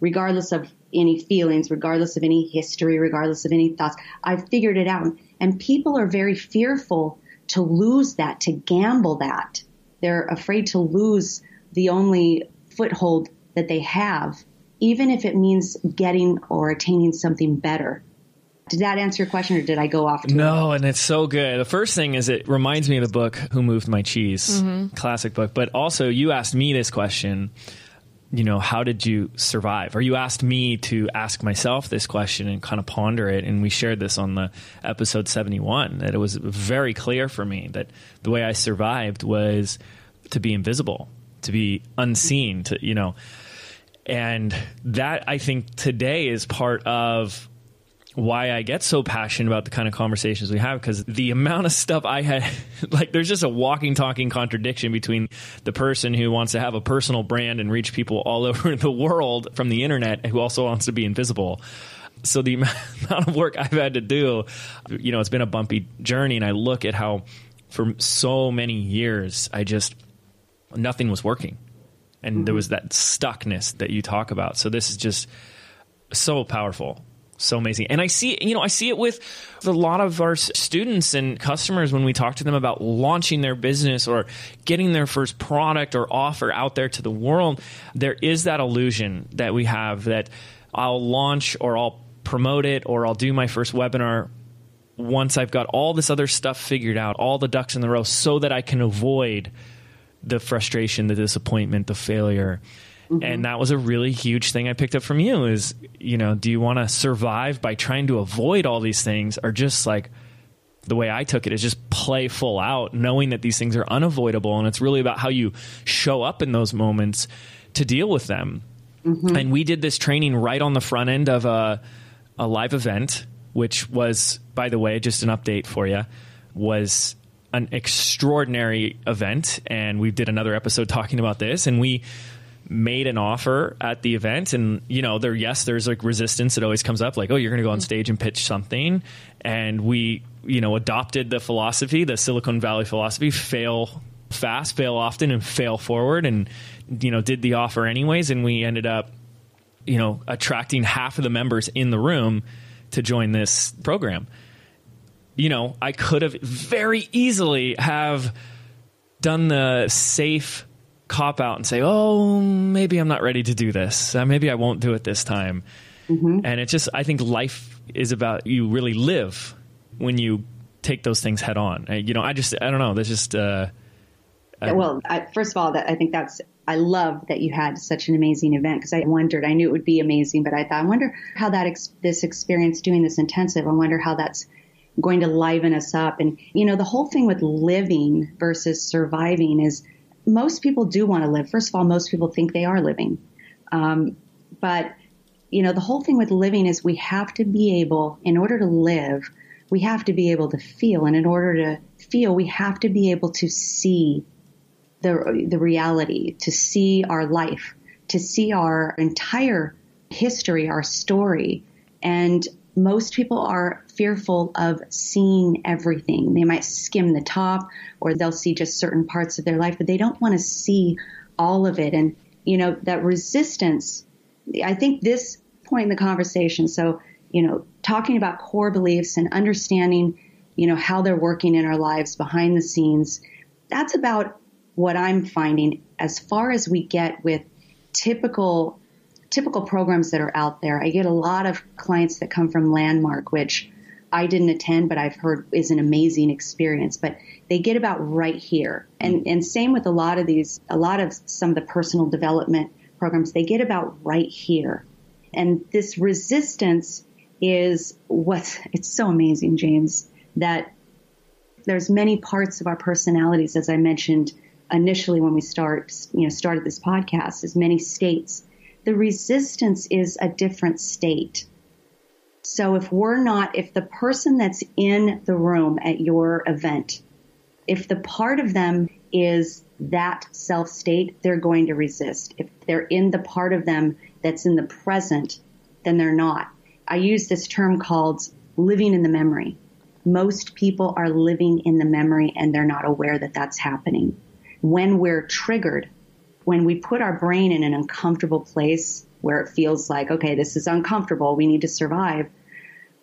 regardless of any feelings, regardless of any history, regardless of any thoughts. I figured it out. And people are very fearful to lose that, to gamble that. They're afraid to lose the only foothold that they have, even if it means getting or attaining something better. Did that answer your question, or did I go off? No, and it's so good. The first thing is, it reminds me of the book, Who Moved My Cheese? Classic book. But also, you asked me this question, you know, how did you survive? Or you asked me to ask myself this question and kind of ponder it. And we shared this on the episode 71, that it was very clear for me that the way I survived was to be invisible, to be unseen, to, you know, and that I think today is part of why I get so passionate about the kind of conversations we have, because the amount of stuff I had, like, there's just a walking, talking contradiction between the person who wants to have a personal brand and reach people all over the world from the internet, who also wants to be invisible. So the amount of work I've had to do, you know, it's been a bumpy journey. And I look at how for so many years, I just, nothing was working. And there was that stuckness that you talk about. So this is just so powerful. so amazing. And I see, I see it with a lot of our students and customers when we talk to them about launching their business or getting their first product or offer out there to the world. There is that illusion that we have that I'll launch or I'll promote it or I'll do my first webinar once I've got all this other stuff figured out, all the ducks in the row, so that I can avoid the frustration, the disappointment, the failure. Mm-hmm. And that was a really huge thing I picked up from you is, do you want to survive by trying to avoid all these things, or just like the way I took it is just play full out, knowing that these things are unavoidable. And it's really about how you show up in those moments to deal with them. Mm-hmm. And we did this training right on the front end of a live event, which was, by the way, just an update for you, was an extraordinary event. And we did another episode talking about this, and we made an offer at the event. And, there's like resistance that always comes up, like, oh, you're going to go on stage and pitch something. And we, adopted the philosophy, the Silicon Valley philosophy, fail fast, fail often, and fail forward, and, did the offer anyways. And we ended up, attracting half of the members in the room to join this program. I could have very easily have done the safe cop out and say, oh, maybe I'm not ready to do this. Maybe I won't do it this time. Mm-hmm. And it's just, I think life is about, you really live when you take those things head on. I don't know. There's just, first of all, I love that you had such an amazing event, because I knew it would be amazing, but I thought, I wonder how that this experience doing this intensive, I wonder how that's going to liven us up. And, the whole thing with living versus surviving is most people do want to live. First of all, most people think they are living. The whole thing with living is we have to be able, in order to live, we have to be able to feel. And in order to feel, we have to be able to see the reality, to see our life, to see our entire history, our story. And most people are fearful of seeing everything. They might skim the top, or they'll see just certain parts of their life, but they don't want to see all of it. And, that resistance, I think this point in the conversation, so, talking about core beliefs and understanding, how they're working in our lives behind the scenes, that's about what I'm finding as far as we get with typical programs that are out there. I get a lot of clients that come from Landmark, which I didn't attend, but I've heard is an amazing experience, but they get about right here. And same with some of the personal development programs, they get about right here. And this resistance is it's so amazing, James, that there's many parts of our personalities, as I mentioned initially when we started this podcast, as many states. The resistance is a different state. So if the person that's in the room at your event, if the part of them is that self state, they're going to resist. If they're in the part of them that's in the present, then they're not. I use this term called living in the memory. Most people are living in the memory, and they're not aware that that's happening. When we're triggered, when we put our brain in an uncomfortable place where it feels like, okay, this is uncomfortable, we need to survive.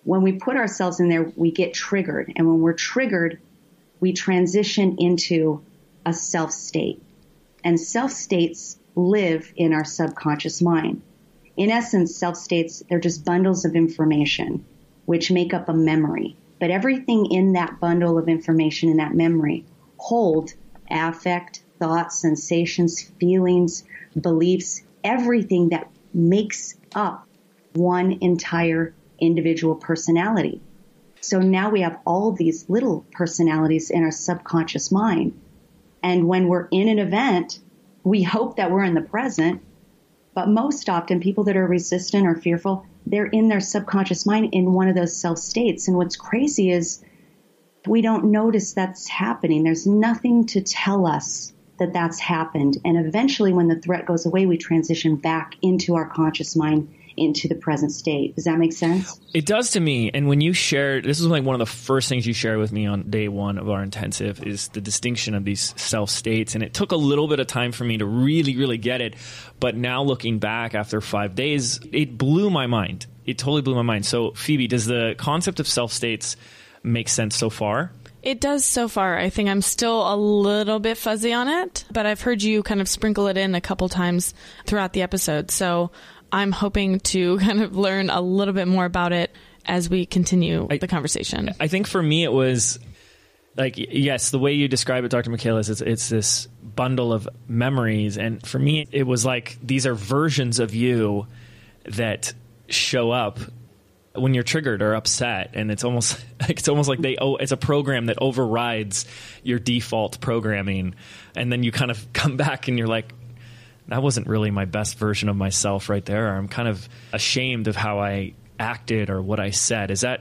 When we put ourselves in there, we get triggered. And when we're triggered, we transition into a self state. And self states live in our subconscious mind. In essence, self states, they're just bundles of information which make up a memory. But everything in that bundle of information in that memory hold affect, thoughts, sensations, feelings, beliefs, everything that makes up one entire individual personality. So now we have all these little personalities in our subconscious mind. And when we're in an event, we hope that we're in the present, but most often people that are resistant or fearful, they're in their subconscious mind in one of those self states. And what's crazy is we don't notice that's happening. There's nothing to tell us that that's happened. And eventually when the threat goes away, we transition back into our conscious mind, into the present state. Does that make sense? It does to me. And when you shared, this is like one of the first things you shared with me on day one of our intensive is the distinction of these self states. And it took a little bit of time for me to really, really get it. But now looking back after 5 days, it blew my mind. It totally blew my mind. So Phoebe, does the concept of self states make sense so far? It does so far. I think I'm still a little bit fuzzy on it, but I've heard you kind of sprinkle it in a couple times throughout the episode. So I'm hoping to kind of learn a little bit more about it as we continue the conversation. I think for me, it was like, yes, the way you describe it, Dr. Mikayla, is it's this bundle of memories. And for me, it was like, these are versions of you that show up when you're triggered or upset, and it's almost like it's a program that overrides your default programming, and then you kind of come back and you're like, that wasn't really my best version of myself right there. I'm kind of ashamed of how I acted or what I said. Is it?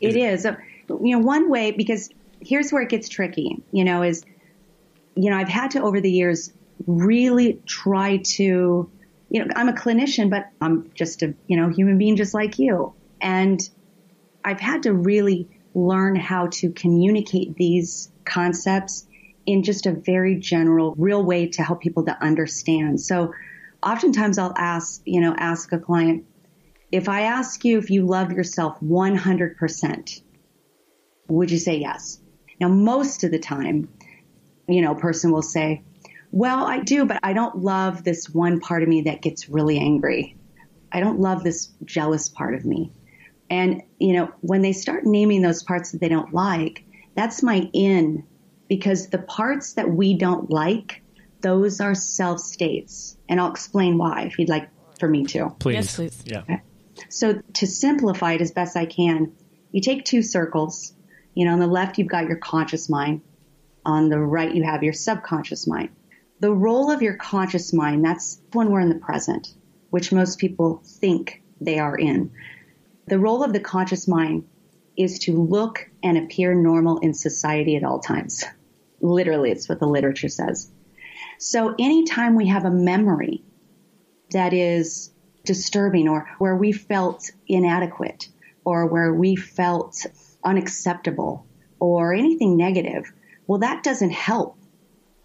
You know, one way, because here's where it gets tricky, I've had to over the years really try to, I'm a clinician, but I'm just a, human being just like you. And I've had to really learn how to communicate these concepts in just a very general, real way to help people to understand. So oftentimes I'll ask a client, if I ask you if you love yourself 100%, would you say yes? Now, most of the time, a person will say, well, I do, but I don't love this one part of me that gets really angry. I don't love this jealous part of me. And, when they start naming those parts that they don't like, that's my in, because the parts that we don't like, those are self states. And I'll explain why if you'd like for me to. Please. Yes, please. Yeah. Okay. So to simplify it as best I can, you take two circles, on the left, you've got your conscious mind. On the right, you have your subconscious mind. The role of your conscious mind, that's when we're in the present, which most people think they are in. The role of the conscious mind is to look and appear normal in society at all times. Literally, it's what the literature says. So anytime we have a memory that is disturbing, or where we felt inadequate, or where we felt unacceptable, or anything negative, well, that doesn't help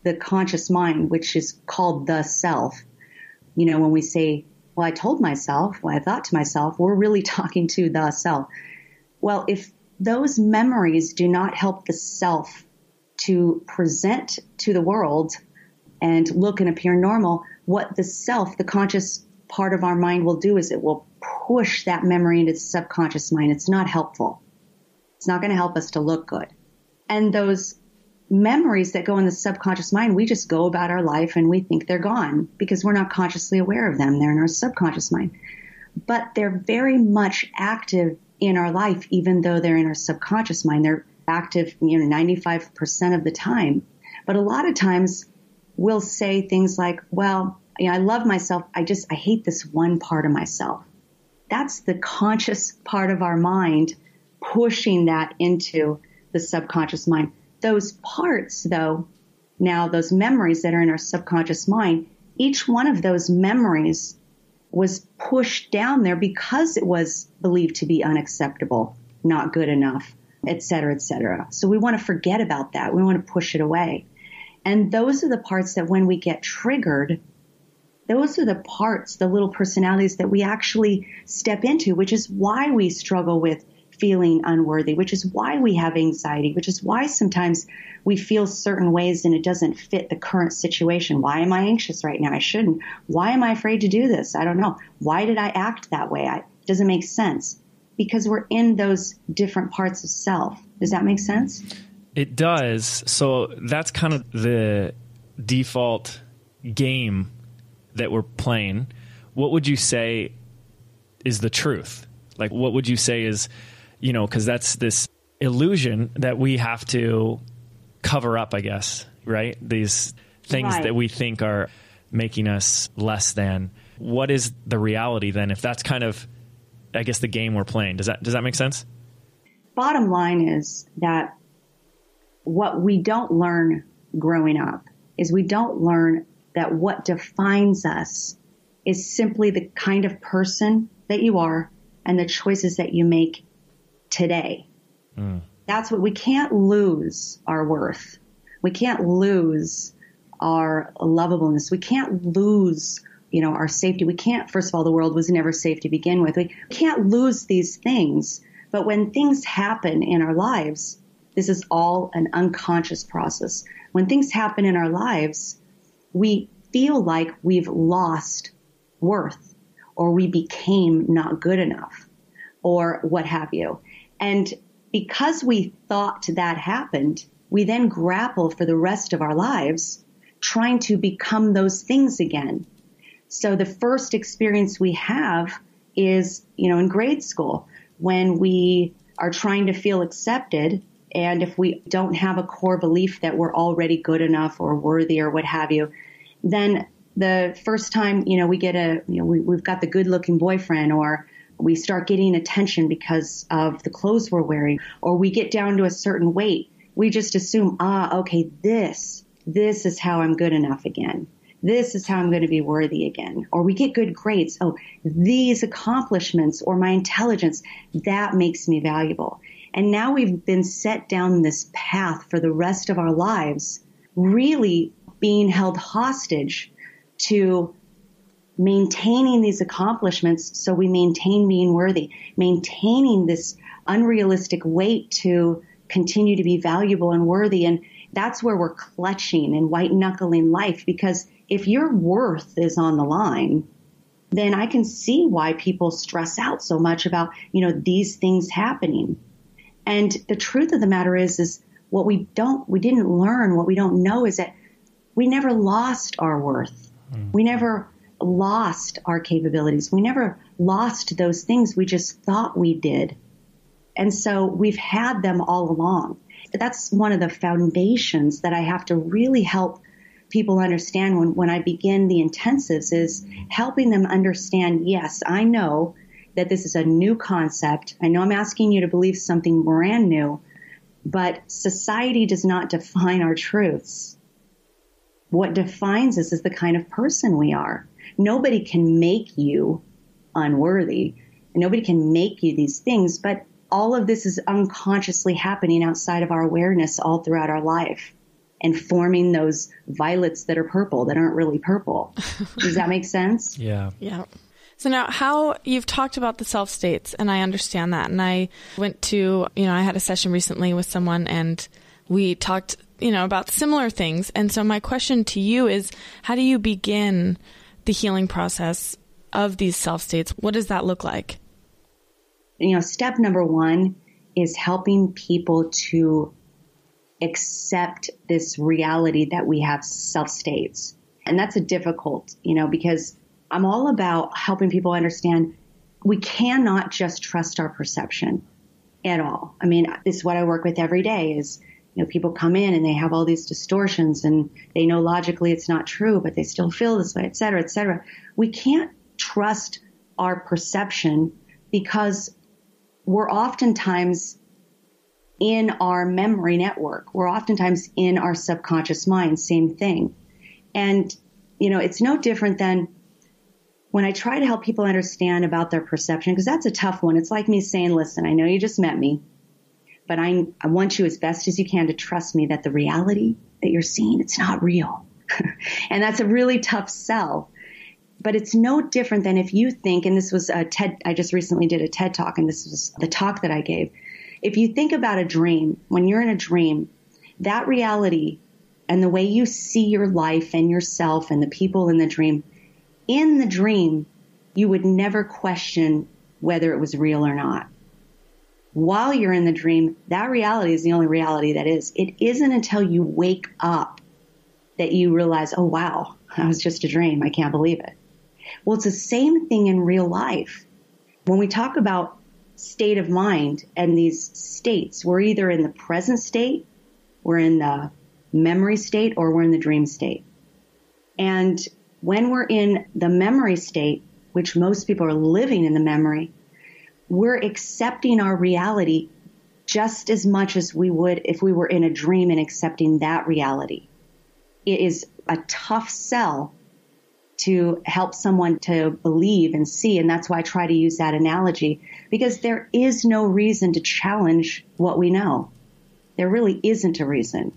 the conscious mind, which is called the self. When we say, well, I told myself, well, I thought to myself, we're really talking to the self. Well, if those memories do not help the self to present to the world and look and appear normal, what the self, the conscious part of our mind will do is it will push that memory into the subconscious mind. It's not helpful. It's not going to help us to look good. And those memories that go in the subconscious mind, we just go about our life and we think they're gone because we're not consciously aware of them. They're in our subconscious mind. But they're very much active in our life, even though they're in our subconscious mind. They're active, 95% of the time. But a lot of times we'll say things like, well, I love myself. I hate this one part of myself. That's the conscious part of our mind pushing that into the subconscious mind. Those parts, though, now those memories that are in our subconscious mind, each one of those memories was pushed down there because it was believed to be unacceptable, not good enough, et cetera, et cetera. So we want to forget about that. We want to push it away. And those are the parts that when we get triggered, those are the parts, the little personalities that we actually step into, which is why we struggle with feeling unworthy, which is why we have anxiety, which is why sometimes we feel certain ways and it doesn't fit the current situation. Why am I anxious right now? I shouldn't. Why am I afraid to do this? I don't know. Why did I act that way? It doesn't make sense because we're in those different parts of self. Does that make sense? It does. So that's kind of the default game that we're playing. What would you say is the truth? Like, what would you say is, because that's this illusion that we have to cover up, I guess, right? These things that we think are making us less than. What is the reality then? If that's kind of, I guess, the game we're playing, does that make sense? Bottom line is that what we don't learn growing up is we don't learn that what defines us is simply the kind of person that you are and the choices that you make today. Mm. That's what we can't lose our worth. We can't lose our lovableness. We can't lose, you know, our safety. We can't, first of all, the world was never safe to begin with. We can't lose these things. But when things happen in our lives, this is all an unconscious process. When things happen in our lives, we feel like we've lost worth, or we became not good enough, or what have you. And because we thought that happened, we then grapple for the rest of our lives trying to become those things again. So the first experience we have is, you know, in grade school, when we are trying to feel accepted. And if we don't have a core belief that we're already good enough or worthy or what have you, then the first time, you know, we get a, you know, we've got the good looking boyfriend, or we start getting attention because of the clothes we're wearing, or we get down to a certain weight, we just assume, okay, this is how I'm good enough again. This is how I'm going to be worthy again. Or we get good grades. Oh, these accomplishments or my intelligence, that makes me valuable. And now we've been set down this path for the rest of our lives, really being held hostage to maintaining these accomplishments so we maintain being worthy, maintaining this unrealistic weight to continue to be valuable and worthy. And that's where we're clutching and white-knuckling life, because if your worth is on the line, then I can see why people stress out so much about, you know, these things happening. And the truth of the matter is what we didn't learn, what we don't know is that we never lost our worth. Mm. We never lost our capabilities. We never lost those things we just thought we did. And so we've had them all along. That's one of the foundations that I have to really help people understand when I begin the intensives, is helping them understand, yes, I know that this is a new concept. I know I'm asking you to believe something brand new, but society does not define our truths. What defines us is the kind of person we are. Nobody can make you unworthy. Nobody can make you these things, but all of this is unconsciously happening outside of our awareness all throughout our life and forming those violets that are purple that aren't really purple. Does that make sense? Yeah. Yeah. So now how you've talked about the self states, and I understand that. And I went to, you know, I had a session recently with someone and we talked, you know, about similar things. And so my question to you is, how do you begin the healing process of these self states? What does that look like? You know, step number one is helping people to accept this reality that we have self states. And that's a difficult, you know, because I'm all about helping people understand we cannot just trust our perception at all. I mean, this is what I work with every day is, you know, people come in and they have all these distortions and they know logically it's not true, but they still feel this way, et cetera, et cetera. We can't trust our perception because we're oftentimes in our memory network. We're oftentimes in our subconscious mind, same thing. And, you know, it's no different than when I try to help people understand about their perception, because that's a tough one. It's like me saying, listen, I know you just met me, but I want you as best as you can to trust me that the reality that you're seeing, it's not real. And that's a really tough sell. But it's no different than if you think, and this was a TED, I just recently did a TED talk, and this was the talk that I gave. If you think about a dream, when you're in a dream, that reality and the way you see your life and yourself and the people in the dream, in the dream, you would never question whether it was real or not. While you're in the dream, that reality is the only reality that is. It isn't until you wake up that you realize, oh, wow, that was just a dream. I can't believe it. Well, it's the same thing in real life. When we talk about state of mind and these states, we're either in the present state, we're in the memory state, or we're in the dream state. And when we're in the memory state, which most people are living in the memory, we're accepting our reality just as much as we would if we were in a dream and accepting that reality. It is a tough sell to help someone to believe and see. And that's why I try to use that analogy, because there is no reason to challenge what we know. There really isn't a reason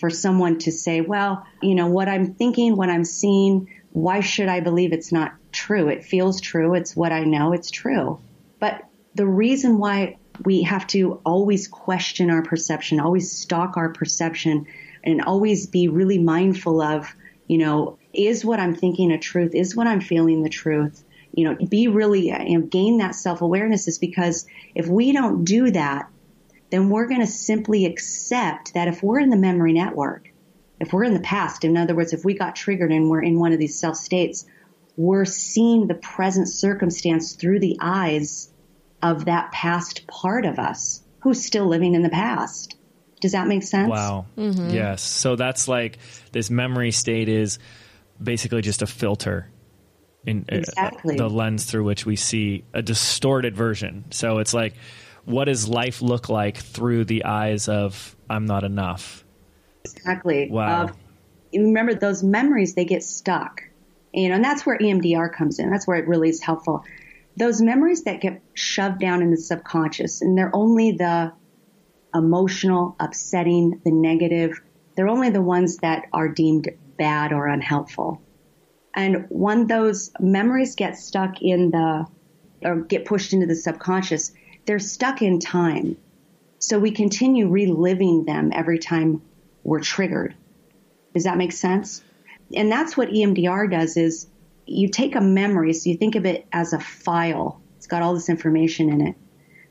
for someone to say, well, you know, what I'm thinking, what I'm seeing, why should I believe it's not true? It feels true. It's what I know. It's true. But the reason why we have to always question our perception, always stalk our perception, and always be really mindful of, you know, is what I'm thinking a truth? Is what I'm feeling the truth? You know, be really, you know, gain that self-awareness, is because if we don't do that, then we're going to simply accept that if we're in the memory network, if we're in the past, in other words, if we got triggered and we're in one of these self states, we're seeing the present circumstance through the eyes of that past part of us who's still living in the past. Does that make sense? Wow. Mm-hmm. Yes. So that's like, this memory state is basically just a filter. Exactly. The lens through which we see a distorted version. So it's like, what does life look like through the eyes of I'm not enough? Exactly. Wow. Remember, those memories, they get stuck. You know, and that's where EMDR comes in. That's where it really is helpful. Those memories that get shoved down in the subconscious, and they're only the emotional, upsetting, the negative. They're only the ones that are deemed bad or unhelpful. And when those memories get stuck in the, or get pushed into the subconscious, they're stuck in time. So we continue reliving them every time we're triggered. Does that make sense? And that's what EMDR does, is you take a memory, so you think of it as a file. It's got all this information in it.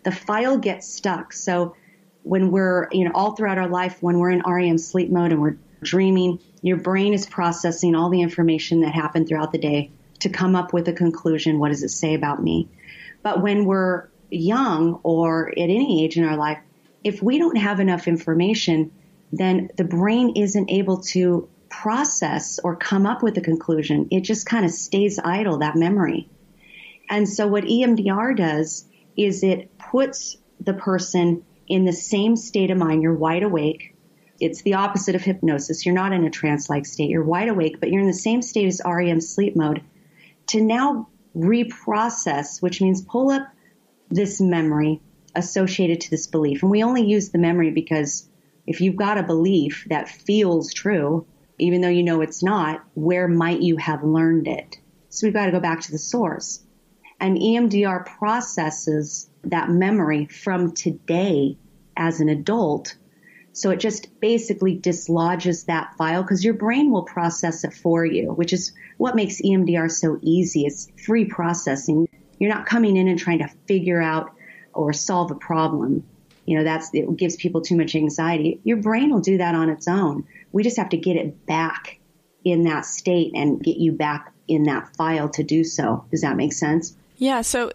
The file gets stuck. So when we're, you know, all throughout our life, when we're in REM sleep mode and we're dreaming, your brain is processing all the information that happened throughout the day to come up with a conclusion. What does it say about me? But when we're young, or at any age in our life, if we don't have enough information, then the brain isn't able to process or come up with a conclusion. It just kind of stays idle, that memory. And so what EMDR does is it puts the person in the same state of mind. You're wide awake. It's the opposite of hypnosis. You're not in a trance-like state. You're wide awake, but you're in the same state as REM sleep mode, to now reprocess, which means pull up this memory associated to this belief. And we only use the memory because if you've got a belief that feels true, even though you know it's not, where might you have learned it? So we've got to go back to the source. And EMDR processes that memory from today as an adult. So it just basically dislodges that file, because your brain will process it for you, which is what makes EMDR so easy. It's free processing. You're not coming in and trying to figure out or solve a problem. You know, it gives people too much anxiety. Your brain will do that on its own. We just have to get it back in that state and get you back in that file to do so. Does that make sense? Yeah. So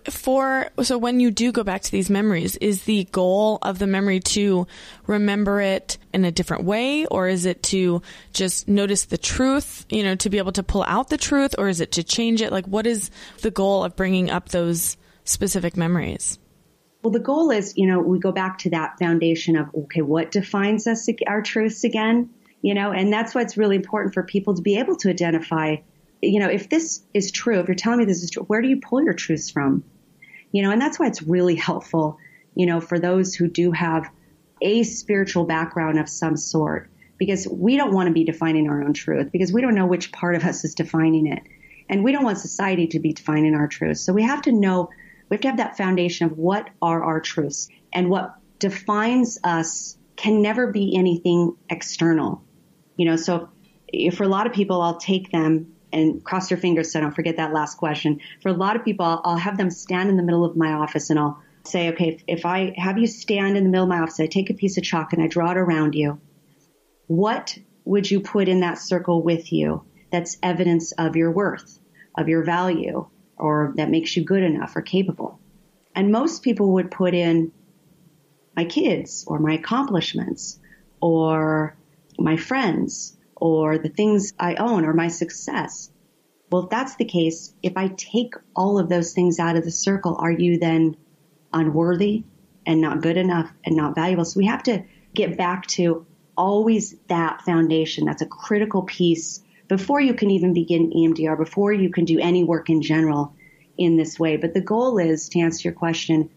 when you do go back to these memories, is the goal of the memory to remember it in a different way, or is it to just notice the truth, you know, to be able to pull out the truth, or is it to change it? Like, what is the goal of bringing up those specific memories? Well, the goal is, you know, we go back to that foundation of, okay, what defines us, our truths again, you know, and that's why it's really important for people to be able to identify, you know, if this is true, if you're telling me this is true, where do you pull your truths from? You know, and that's why it's really helpful, you know, for those who do have a spiritual background of some sort, because we don't want to be defining our own truth, because we don't know which part of us is defining it. And we don't want society to be defining our truths. So we have to know. We have to have that foundation of what are our truths, and what defines us can never be anything external. You know, so if for a lot of people, I'll take them and cross their fingers so I don't forget that last question. For a lot of people, I'll have them stand in the middle of my office and I'll say, okay, if I have you stand in the middle of my office, I take a piece of chalk and I draw it around you. What would you put in that circle with you that's evidence of your worth, of your value, or that makes you good enough or capable? And most people would put in my kids, or my accomplishments, or my friends, or the things I own, or my success. Well, if that's the case, if I take all of those things out of the circle, are you then unworthy and not good enough and not valuable? So we have to get back to always that foundation. That's a critical piece before you can even begin EMDR, before you can do any work in general in this way. But the goal is, to answer your question,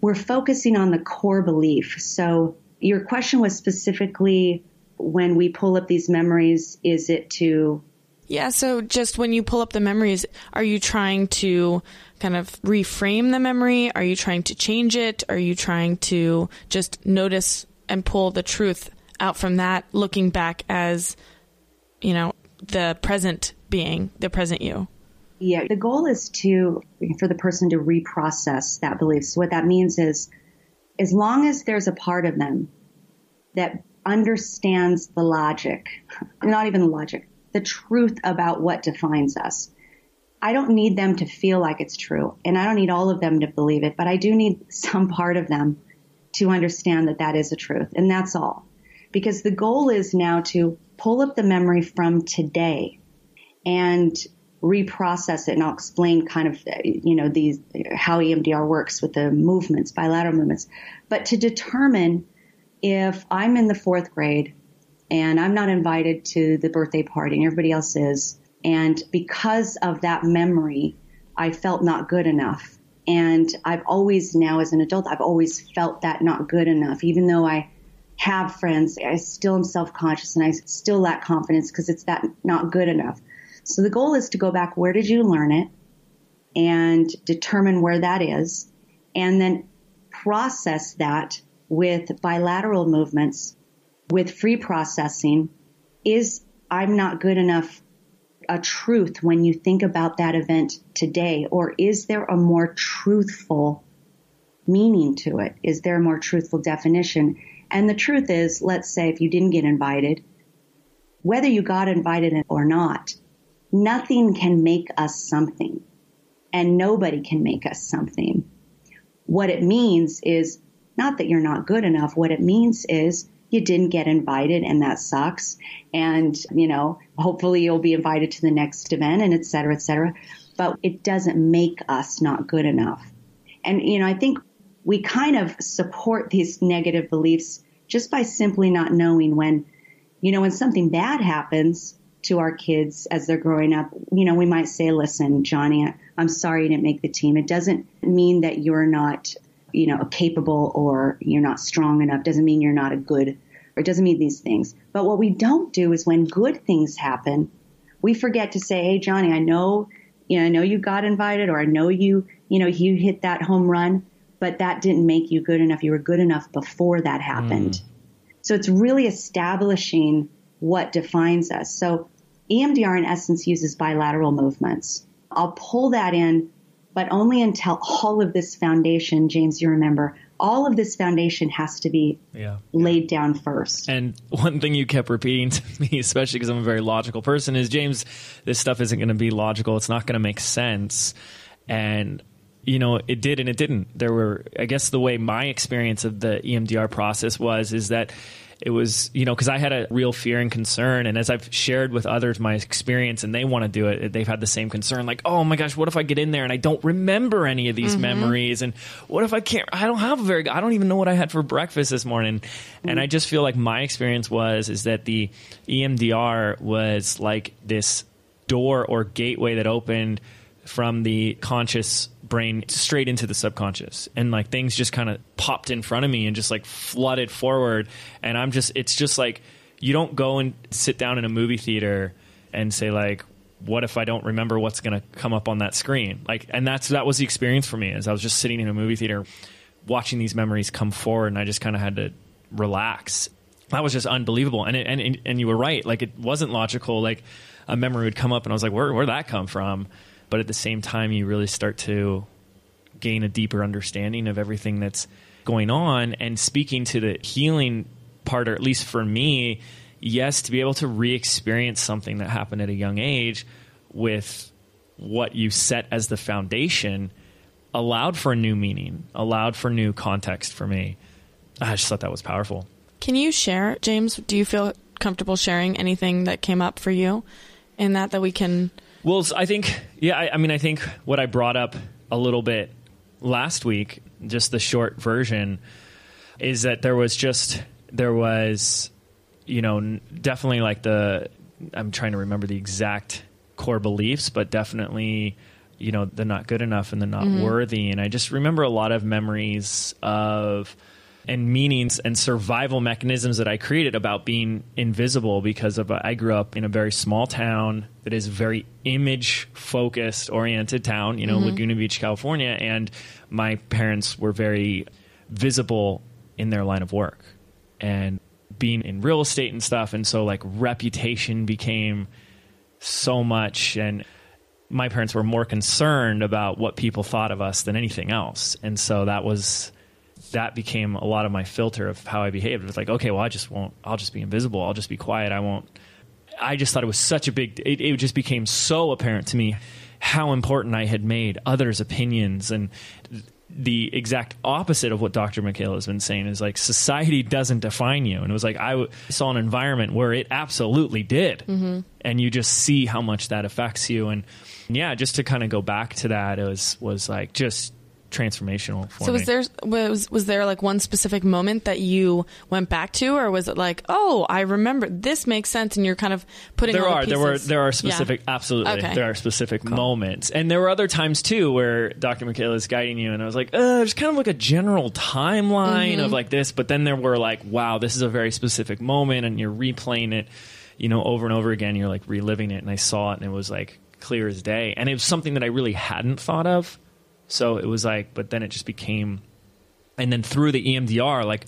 we're focusing on the core belief. So your question was specifically, when we pull up these memories, is it to... Yeah, so just when you pull up the memories, are you trying to kind of reframe the memory? Are you trying to change it? Are you trying to just notice and pull the truth out from that, looking back as, you know, the present being, the present you? Yeah, the goal is to, for the person to reprocess that belief. So what that means is, as long as there's a part of them that understands the logic, not even the logic, the truth about what defines us. I don't need them to feel like it's true, and I don't need all of them to believe it, but I do need some part of them to understand that that is a truth, and that's all. Because the goal is now to pull up the memory from today and reprocess it, and I'll explain kind of, you know, these, how EMDR works with the movements, bilateral movements, but to determine if I'm in the fourth grade and I'm not invited to the birthday party and everybody else is, and because of that memory, I felt not good enough. And I've always now as an adult, I've always felt that not good enough. Even though I have friends, I still am self-conscious and I still lack confidence because it's that not good enough. So the goal is to go back, where did you learn it, and determine where that is, and then process that with bilateral movements, with free processing. Is I'm not good enough a truth when you think about that event today? Or is there a more truthful meaning to it? Is there a more truthful definition? And the truth is, let's say if you didn't get invited, whether you got invited or not, nothing can make us something, and nobody can make us something. What it means is not that you're not good enough. What it means is you didn't get invited, and that sucks. And, you know, hopefully you'll be invited to the next event, and et cetera, et cetera. But it doesn't make us not good enough. And, you know, I think we kind of support these negative beliefs just by simply not knowing when, you know, when something bad happens to our kids as they're growing up, you know, we might say, listen, Johnny, I'm sorry you didn't make the team. It doesn't mean that you're not, you know, capable, or you're not strong enough. Doesn't mean you're not a good, or doesn't mean these things. But what we don't do is when good things happen, we forget to say, hey, Johnny, I know you got invited, or I know you hit that home run, but that didn't make you good enough. You were good enough before that happened. So it's really establishing what defines us. So EMDR in essence uses bilateral movements. I'll pull that in, but only until all of this foundation, James, you remember, all of this foundation has to be laid down first. And one thing you kept repeating to me, especially because I'm a very logical person, is, James, this stuff isn't going to be logical. It's not going to make sense. And, you know, it did and it didn't. There were, I guess the way my experience of the EMDR process was, is that it was, you know, because I had a real fear and concern. And as I've shared with others my experience, and they want to do it, they've had the same concern, like, oh my gosh, what if I get in there and I don't remember any of these memories? And what if I don't even know what I had for breakfast this morning. And I just feel like my experience is that the EMDR was like this door or gateway that opened from the conscious brain straight into the subconscious, and like things just kind of popped in front of me and just like flooded forward. And it's just like, you don't go and sit down in a movie theater and say like, what if I don't remember what's going to come up on that screen? Like, and that was the experience for me, as I was just sitting in a movie theater watching these memories come forward, and I just kind of had to relax. That was just unbelievable. And you were right. Like, it wasn't logical. Like, a memory would come up and I was like, where'd that come from? But at the same time, you really start to gain a deeper understanding of everything that's going on. And speaking to the healing part, or at least for me, yes, to be able to re-experience something that happened at a young age with what you set as the foundation allowed for a new meaning, allowed for new context for me. I just thought that was powerful. Can you share, James, do you feel comfortable sharing anything that came up for you in that we can... Well, I think, I think what I brought up a little bit last week, just the short version, is that there was definitely like the I'm trying to remember the exact core beliefs, but definitely, you know, the not good enough and the not worthy. And I just remember a lot of memories of and meanings and survival mechanisms that I created about being invisible because of, I grew up in a very small town that is a very image focused oriented town, you know, Laguna Beach, California. And my parents were very visible in their line of work and being in real estate and stuff. And so like reputation became so much. And my parents were more concerned about what people thought of us than anything else. And so that became a lot of my filter of how I behaved. It was like, okay, well, I'll just be invisible. I'll just be quiet. I just thought it was such a big, it just became so apparent to me how important I had made others' opinions. And the exact opposite of what Dr. Mikayla has been saying is like, society doesn't define you. And it was like, I saw an environment where it absolutely did. And you just see how much that affects you. And yeah, just to kind of go back to that, it was like just transformational for me. So was there like one specific moment that you went back to, or was it like, oh, I remember this makes sense, and you're kind of putting there are specific, absolutely. Okay. There are specific moments. And there were other times too where Dr. Mikayla is guiding you and I was like, there's kind of like a general timeline of like this, but then there were like, wow, this is a very specific moment, and you're replaying it, you know, over and over again. You're like reliving it, and I saw it and it was like clear as day. And it was something that I really hadn't thought of. So it was like, but then it just became, and then through the EMDR, like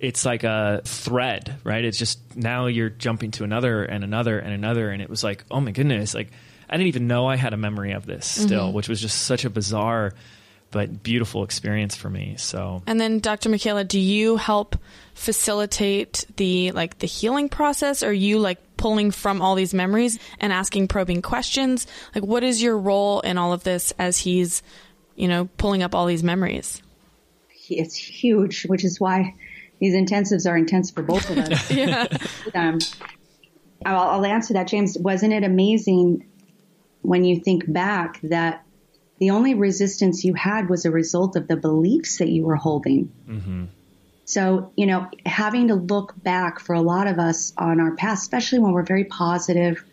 it's like a thread, right? It's just now you're jumping to another and another and another. And it was like, oh my goodness, like I didn't even know I had a memory of this still, which was just such a bizarre but beautiful experience for me. So, and then Dr. Mikayla, do you help facilitate the healing process? Or are you like pulling from all these memories and asking probing questions? Like, what is your role in all of this as he's, you know, pulling up all these memories? It's huge, which is why these intensives are intense for both of us. I'll answer that, James. Wasn't it amazing when you think back that the only resistance you had was a result of the beliefs that you were holding? So, you know, having to look back for a lot of us on our past, especially when we're very positive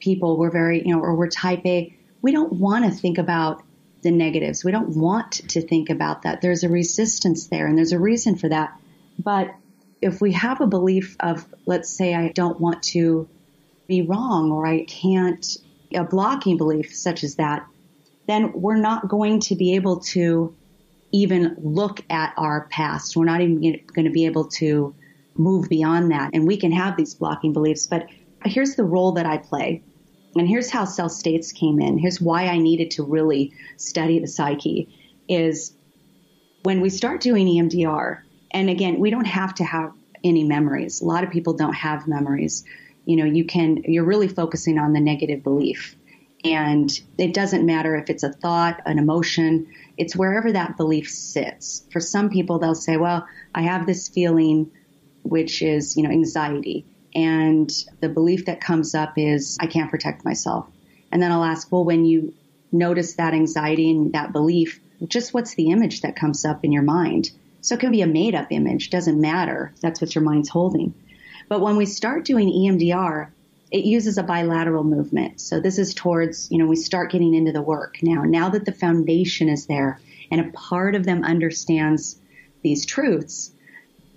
people, we're very, you know, or we're type A, we don't want to think about the negatives. We don't want to think about that. There's a resistance there, and there's a reason for that. But if we have a belief of, let's say, I don't want to be wrong, or I can't, a blocking belief such as that, then we're not going to be able to even look at our past. We're not even going to be able to move beyond that. And we can have these blocking beliefs, but here's the role that I play. And here's how self-states came in. Here's why I needed to really study the psyche is when we start doing EMDR, and again, we don't have to have any memories. A lot of people don't have memories. You know, you're really focusing on the negative belief. And it doesn't matter if it's a thought, an emotion, it's wherever that belief sits. For some people, they'll say, well, I have this feeling, which is, you know, anxiety. And the belief that comes up is, I can't protect myself. And then I'll ask, well, when you notice that anxiety and that belief, just what's the image that comes up in your mind? So it can be a made-up image. Doesn't matter. That's what your mind's holding. But when we start doing EMDR, it uses a bilateral movement. So this is towards, you know, we start getting into the work now. Now that the foundation is there and a part of them understands these truths,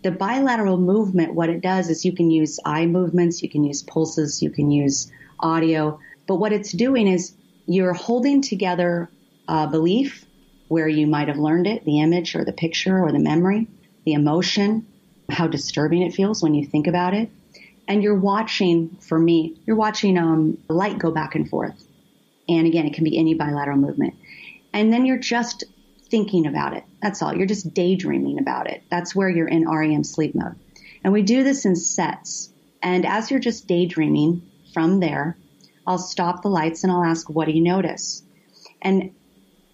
the bilateral movement, what it does is you can use eye movements, you can use pulses, you can use audio. But what it's doing is you're holding together a belief where you might have learned it, the image or the picture or the memory, the emotion, how disturbing it feels when you think about it. And you're watching, for me, you're watching light go back and forth. And again, it can be any bilateral movement. And then you're just thinking about it. That's all. You're just daydreaming about it. That's where you're in REM sleep mode. And we do this in sets. And as you're just daydreaming from there, I'll stop the lights and I'll ask, what do you notice? And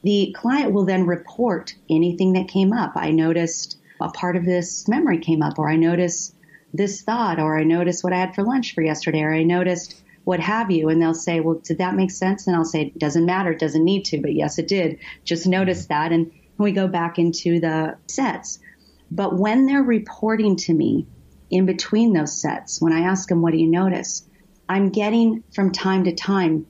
the client will then report anything that came up. I noticed a part of this memory came up, or I noticed this thought, or I noticed what I had for lunch for yesterday, or I noticed what have you. And they'll say, well, did that make sense? And I'll say, it doesn't matter. It doesn't need to. But yes, it did. Just notice that. And we go back into the sets. But when they're reporting to me in between those sets, when I ask them, what do you notice? I'm getting from time to time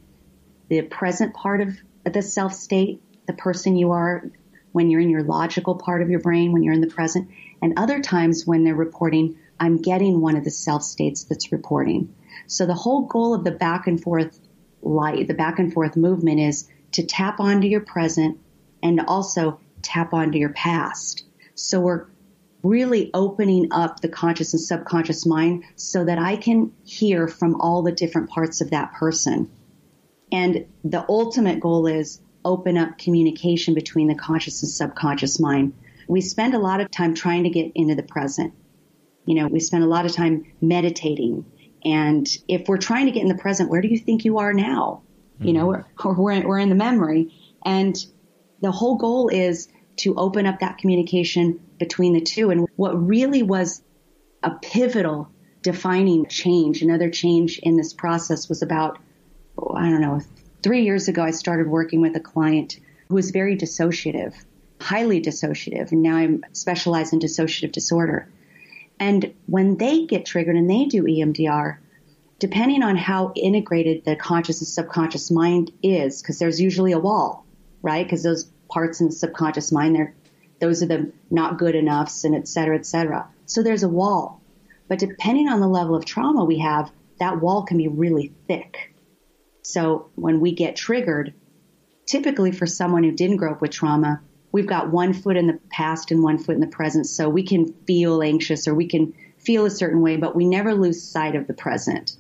the present part of the self state, the person you are when you're in your logical part of your brain, when you're in the present. And other times when they're reporting, I'm getting one of the self states that's reporting. So the whole goal of the back and forth light, the back and forth movement, is to tap onto your present and also tap onto your past. So we're really opening up the conscious and subconscious mind so that I can hear from all the different parts of that person. And the ultimate goal is open up communication between the conscious and subconscious mind. We spend a lot of time trying to get into the present. You know, we spend a lot of time meditating. And if we're trying to get in the present, where do you think you are now? Mm-hmm. You know, we're in the memory. And the whole goal is to open up that communication between the two. And what really was a pivotal defining change, another change in this process, was about, 3 years ago, I started working with a client who was very dissociative, highly dissociative. And now I'm specialized in dissociative disorder. And when they get triggered and they do EMDR, depending on how integrated the conscious and subconscious mind is, because there's usually a wall, right? Because those parts in the subconscious mind, those are the not good enoughs and et cetera, et cetera. So there's a wall. But depending on the level of trauma we have, that wall can be really thick. So when we get triggered, typically for someone who didn't grow up with trauma, we've got one foot in the past and one foot in the present. So we can feel anxious or we can feel a certain way, but we never lose sight of the present.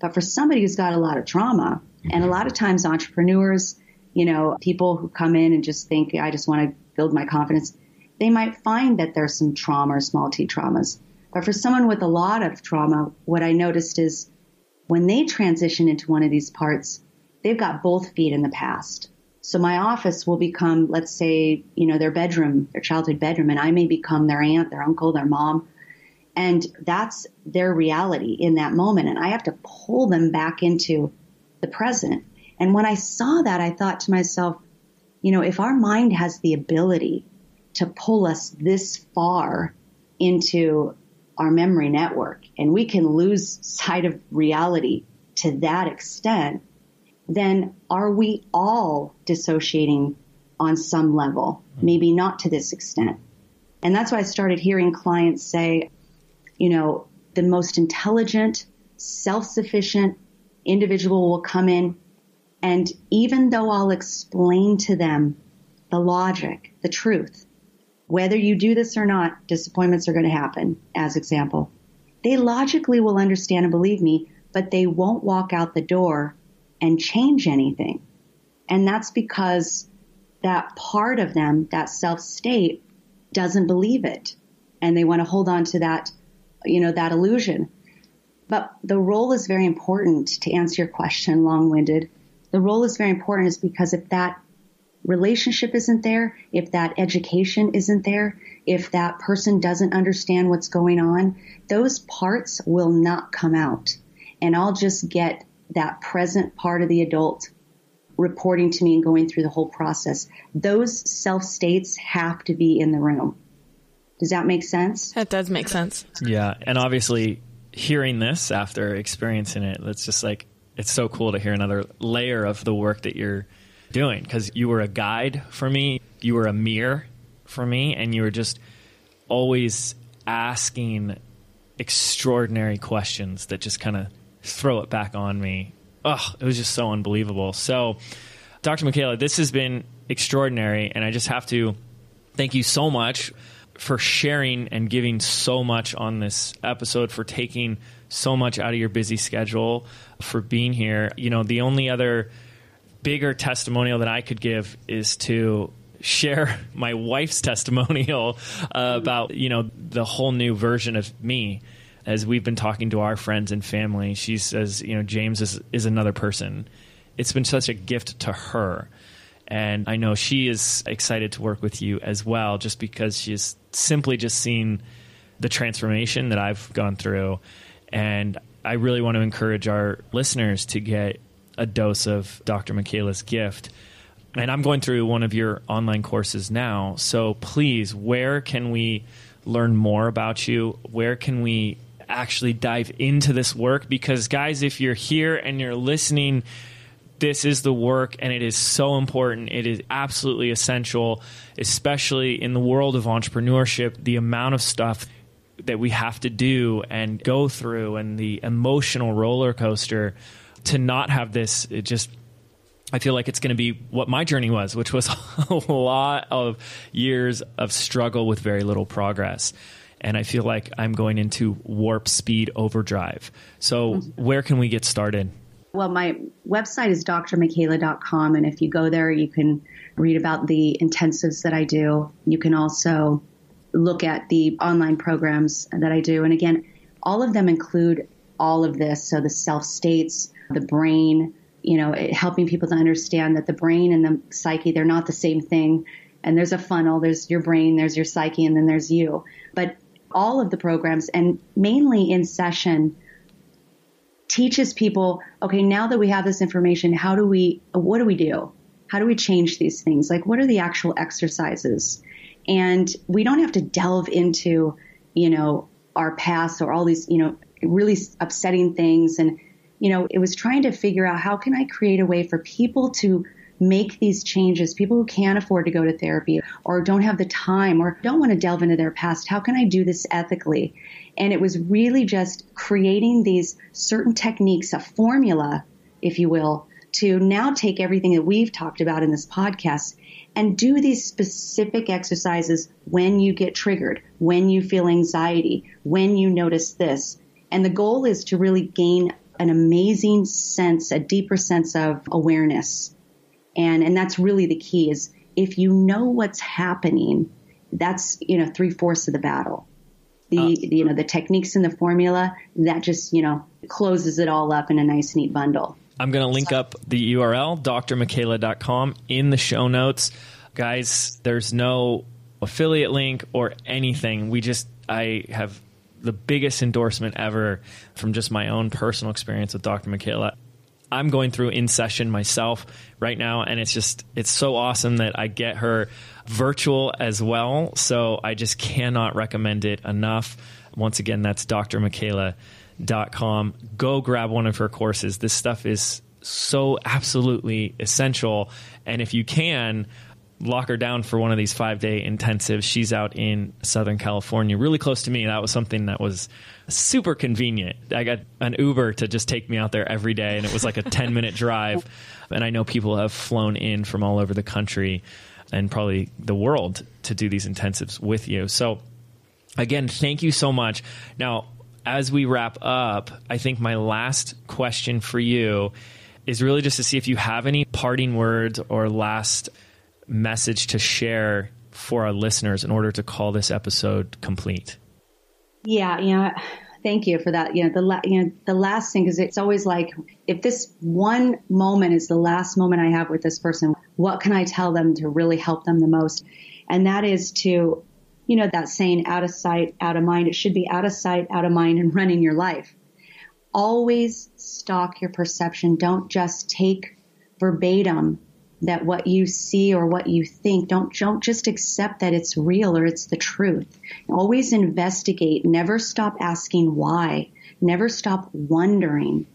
But for somebody who's got a lot of trauma, and a lot of times entrepreneurs, you know, people who come in and just think, I just want to build my confidence, they might find that there's some trauma or small T traumas. But for someone with a lot of trauma, what I noticed is when they transition into one of these parts, they've got both feet in the past. So my office will become, let's say, you know, their bedroom, their childhood bedroom, and I may become their aunt, their uncle, their mom. And that's their reality in that moment. And I have to pull them back into the present. And when I saw that, I thought to myself, you know, if our mind has the ability to pull us this far into our memory network, and we can lose sight of reality to that extent, then are we all dissociating on some level? Maybe not to this extent. And that's why I started hearing clients say, you know, the most intelligent, self-sufficient individual will come in, and even though I'll explain to them the logic, the truth, whether you do this or not, disappointments are going to happen, as example, they logically will understand and believe me, but they won't walk out the door and change anything. And that's because that part of them, that self-state, doesn't believe it. And they want to hold on to that, you know, that illusion. But the role is very important, to answer your question, long-winded. The role is very important is because if that relationship isn't there, if that education isn't there, if that person doesn't understand what's going on, those parts will not come out. And I'll just get that present part of the adult reporting to me and going through the whole process. Those self-states have to be in the room. Does that make sense? That does make sense. Yeah. And obviously hearing this after experiencing it, that's just like, it's so cool to hear another layer of the work that you're doing, because you were a guide for me, you were a mirror for me, and you were just always asking extraordinary questions that just kind of throw it back on me. Oh, it was just so unbelievable. So, Dr. Mikayla, this has been extraordinary, and I just have to thank you so much for sharing and giving so much on this episode, for taking so much out of your busy schedule, for being here. You know, the only other bigger testimonial that I could give is to share my wife's testimonial about, you know, the whole new version of me. As we've been talking to our friends and family, she says, you know, James is another person. It's been such a gift to her. And I know she is excited to work with you as well, just because she's simply just seen the transformation that I've gone through. And I really want to encourage our listeners to get a dose of Dr. Mikayla's gift. And I'm going through one of your online courses now. So please, where can we learn more about you? Where can we to actually dive into this work, because guys, if you're here and you're listening, this is the work, and it is so important. It is absolutely essential, especially in the world of entrepreneurship, the amount of stuff that we have to do and go through and the emotional roller coaster. To not have this, it just, I feel like it's going to be what my journey was, which was a lot of years of struggle with very little progress. And I feel like I'm going into warp speed overdrive. So where can we get started? Well, my website is drmikayla.com. And if you go there, you can read about the intensives that I do. You can also look at the online programs that I do. And again, all of them include all of this. So the self-states, the brain, you know, helping people to understand that the brain and the psyche, they're not the same thing. And there's a funnel, there's your brain, there's your psyche, and then there's you. But all of the programs, and mainly in session, teaches people, okay, now that we have this information, what do we do? How do we change these things? Like, what are the actual exercises? And we don't have to delve into, you know, our past or all these, you know, really upsetting things. And, you know, it was trying to figure out, how can I create a way for people to make these changes? People who can't afford to go to therapy or don't have the time or don't want to delve into their past. How can I do this ethically? And it was really just creating these certain techniques, a formula, if you will, to now take everything that we've talked about in this podcast and do these specific exercises when you get triggered, when you feel anxiety, when you notice this. And the goal is to really gain an amazing sense, a deeper sense of awareness. And that's really the key, is if you know what's happening, that's, you know, 3/4 of the battle. You know, the techniques and the formula, that just, you know, closes it all up in a nice, neat bundle. I'm going to link up the URL, drmikayla.com, in the show notes. Guys, there's no affiliate link or anything. I have the biggest endorsement ever from just my own personal experience with Dr. Mikayla. I'm going through in session myself right now, and it's so awesome that I get her virtual as well. So I just cannot recommend it enough. Once again, that's drmikayla.com. Go grab one of her courses. This stuff is so absolutely essential. And if you can, lock her down for one of these 5-day intensives. She's out in Southern California, really close to me. That was something that was super convenient. I got an Uber to just take me out there every day, and it was like a 10-minute drive. And I know people have flown in from all over the country and probably the world to do these intensives with you. So again, thank you so much. Now, as we wrap up, I think my last question for you is really just to see if you have any parting words or last message to share for our listeners in order to call this episode complete. Yeah. You know, thank you for that. You know, the last thing is, it's always like, if this one moment is the last moment I have with this person, what can I tell them to really help them the most? And that is to, you know, that saying, out of sight, out of mind. It should be out of sight, out of mind, and running your life. Always stalk your perception. Don't just take verbatim that what you see or what you think, don't just accept that it's real or it's the truth. Always investigate. Never stop asking why. Never stop wondering.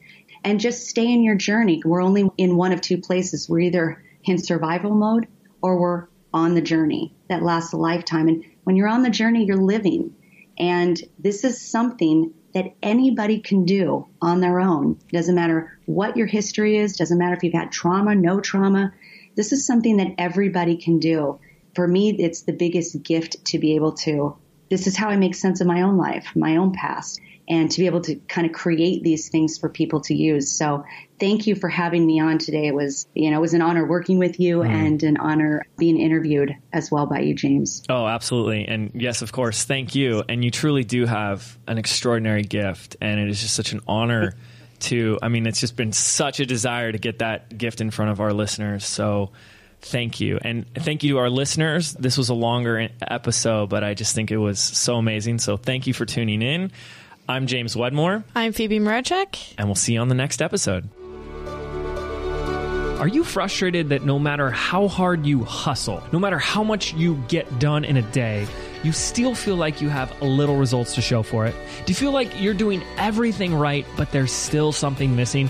And just stay in your journey. We're only in one of two places. We're either in survival mode or we're on the journey that lasts a lifetime. And when you're on the journey, you're living. And this is something that anybody can do on their own. Doesn't matter what your history is. Doesn't matter if you've had trauma, no trauma. This is something that everybody can do. For me, it's the biggest gift to be able to, this is how I make sense of my own life, my own past, and to be able to kind of create these things for people to use. So thank you for having me on today. It was, you know, it was an honor working with you and an honor being interviewed as well by you, James. Oh, absolutely. And yes, of course. Thank you. And you truly do have an extraordinary gift, and it is just such an honor to, I mean, it's just been such a desire to get that gift in front of our listeners. So thank you. And thank you to our listeners. This was a longer episode, but I just think it was so amazing. So thank you for tuning in. I'm James Wedmore. I'm Phoebe Mroczek. And we'll see you on the next episode. Are you frustrated that no matter how hard you hustle, no matter how much you get done in a day, you still feel like you have little results to show for it? Do you feel like you're doing everything right, but there's still something missing?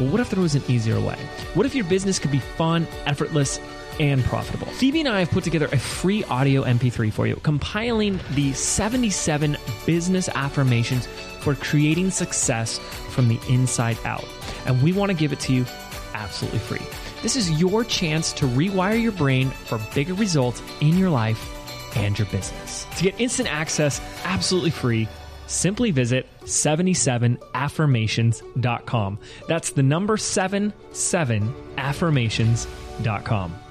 Well, what if there was an easier way? What if your business could be fun, effortless, and profitable? Phoebe and I have put together a free audio MP3 for you, compiling the 77 business affirmations for creating success from the inside out. And we want to give it to you absolutely free. This is your chance to rewire your brain for bigger results in your life and your business. To get instant access absolutely free, simply visit 77affirmations.com. That's the number 77affirmations.com.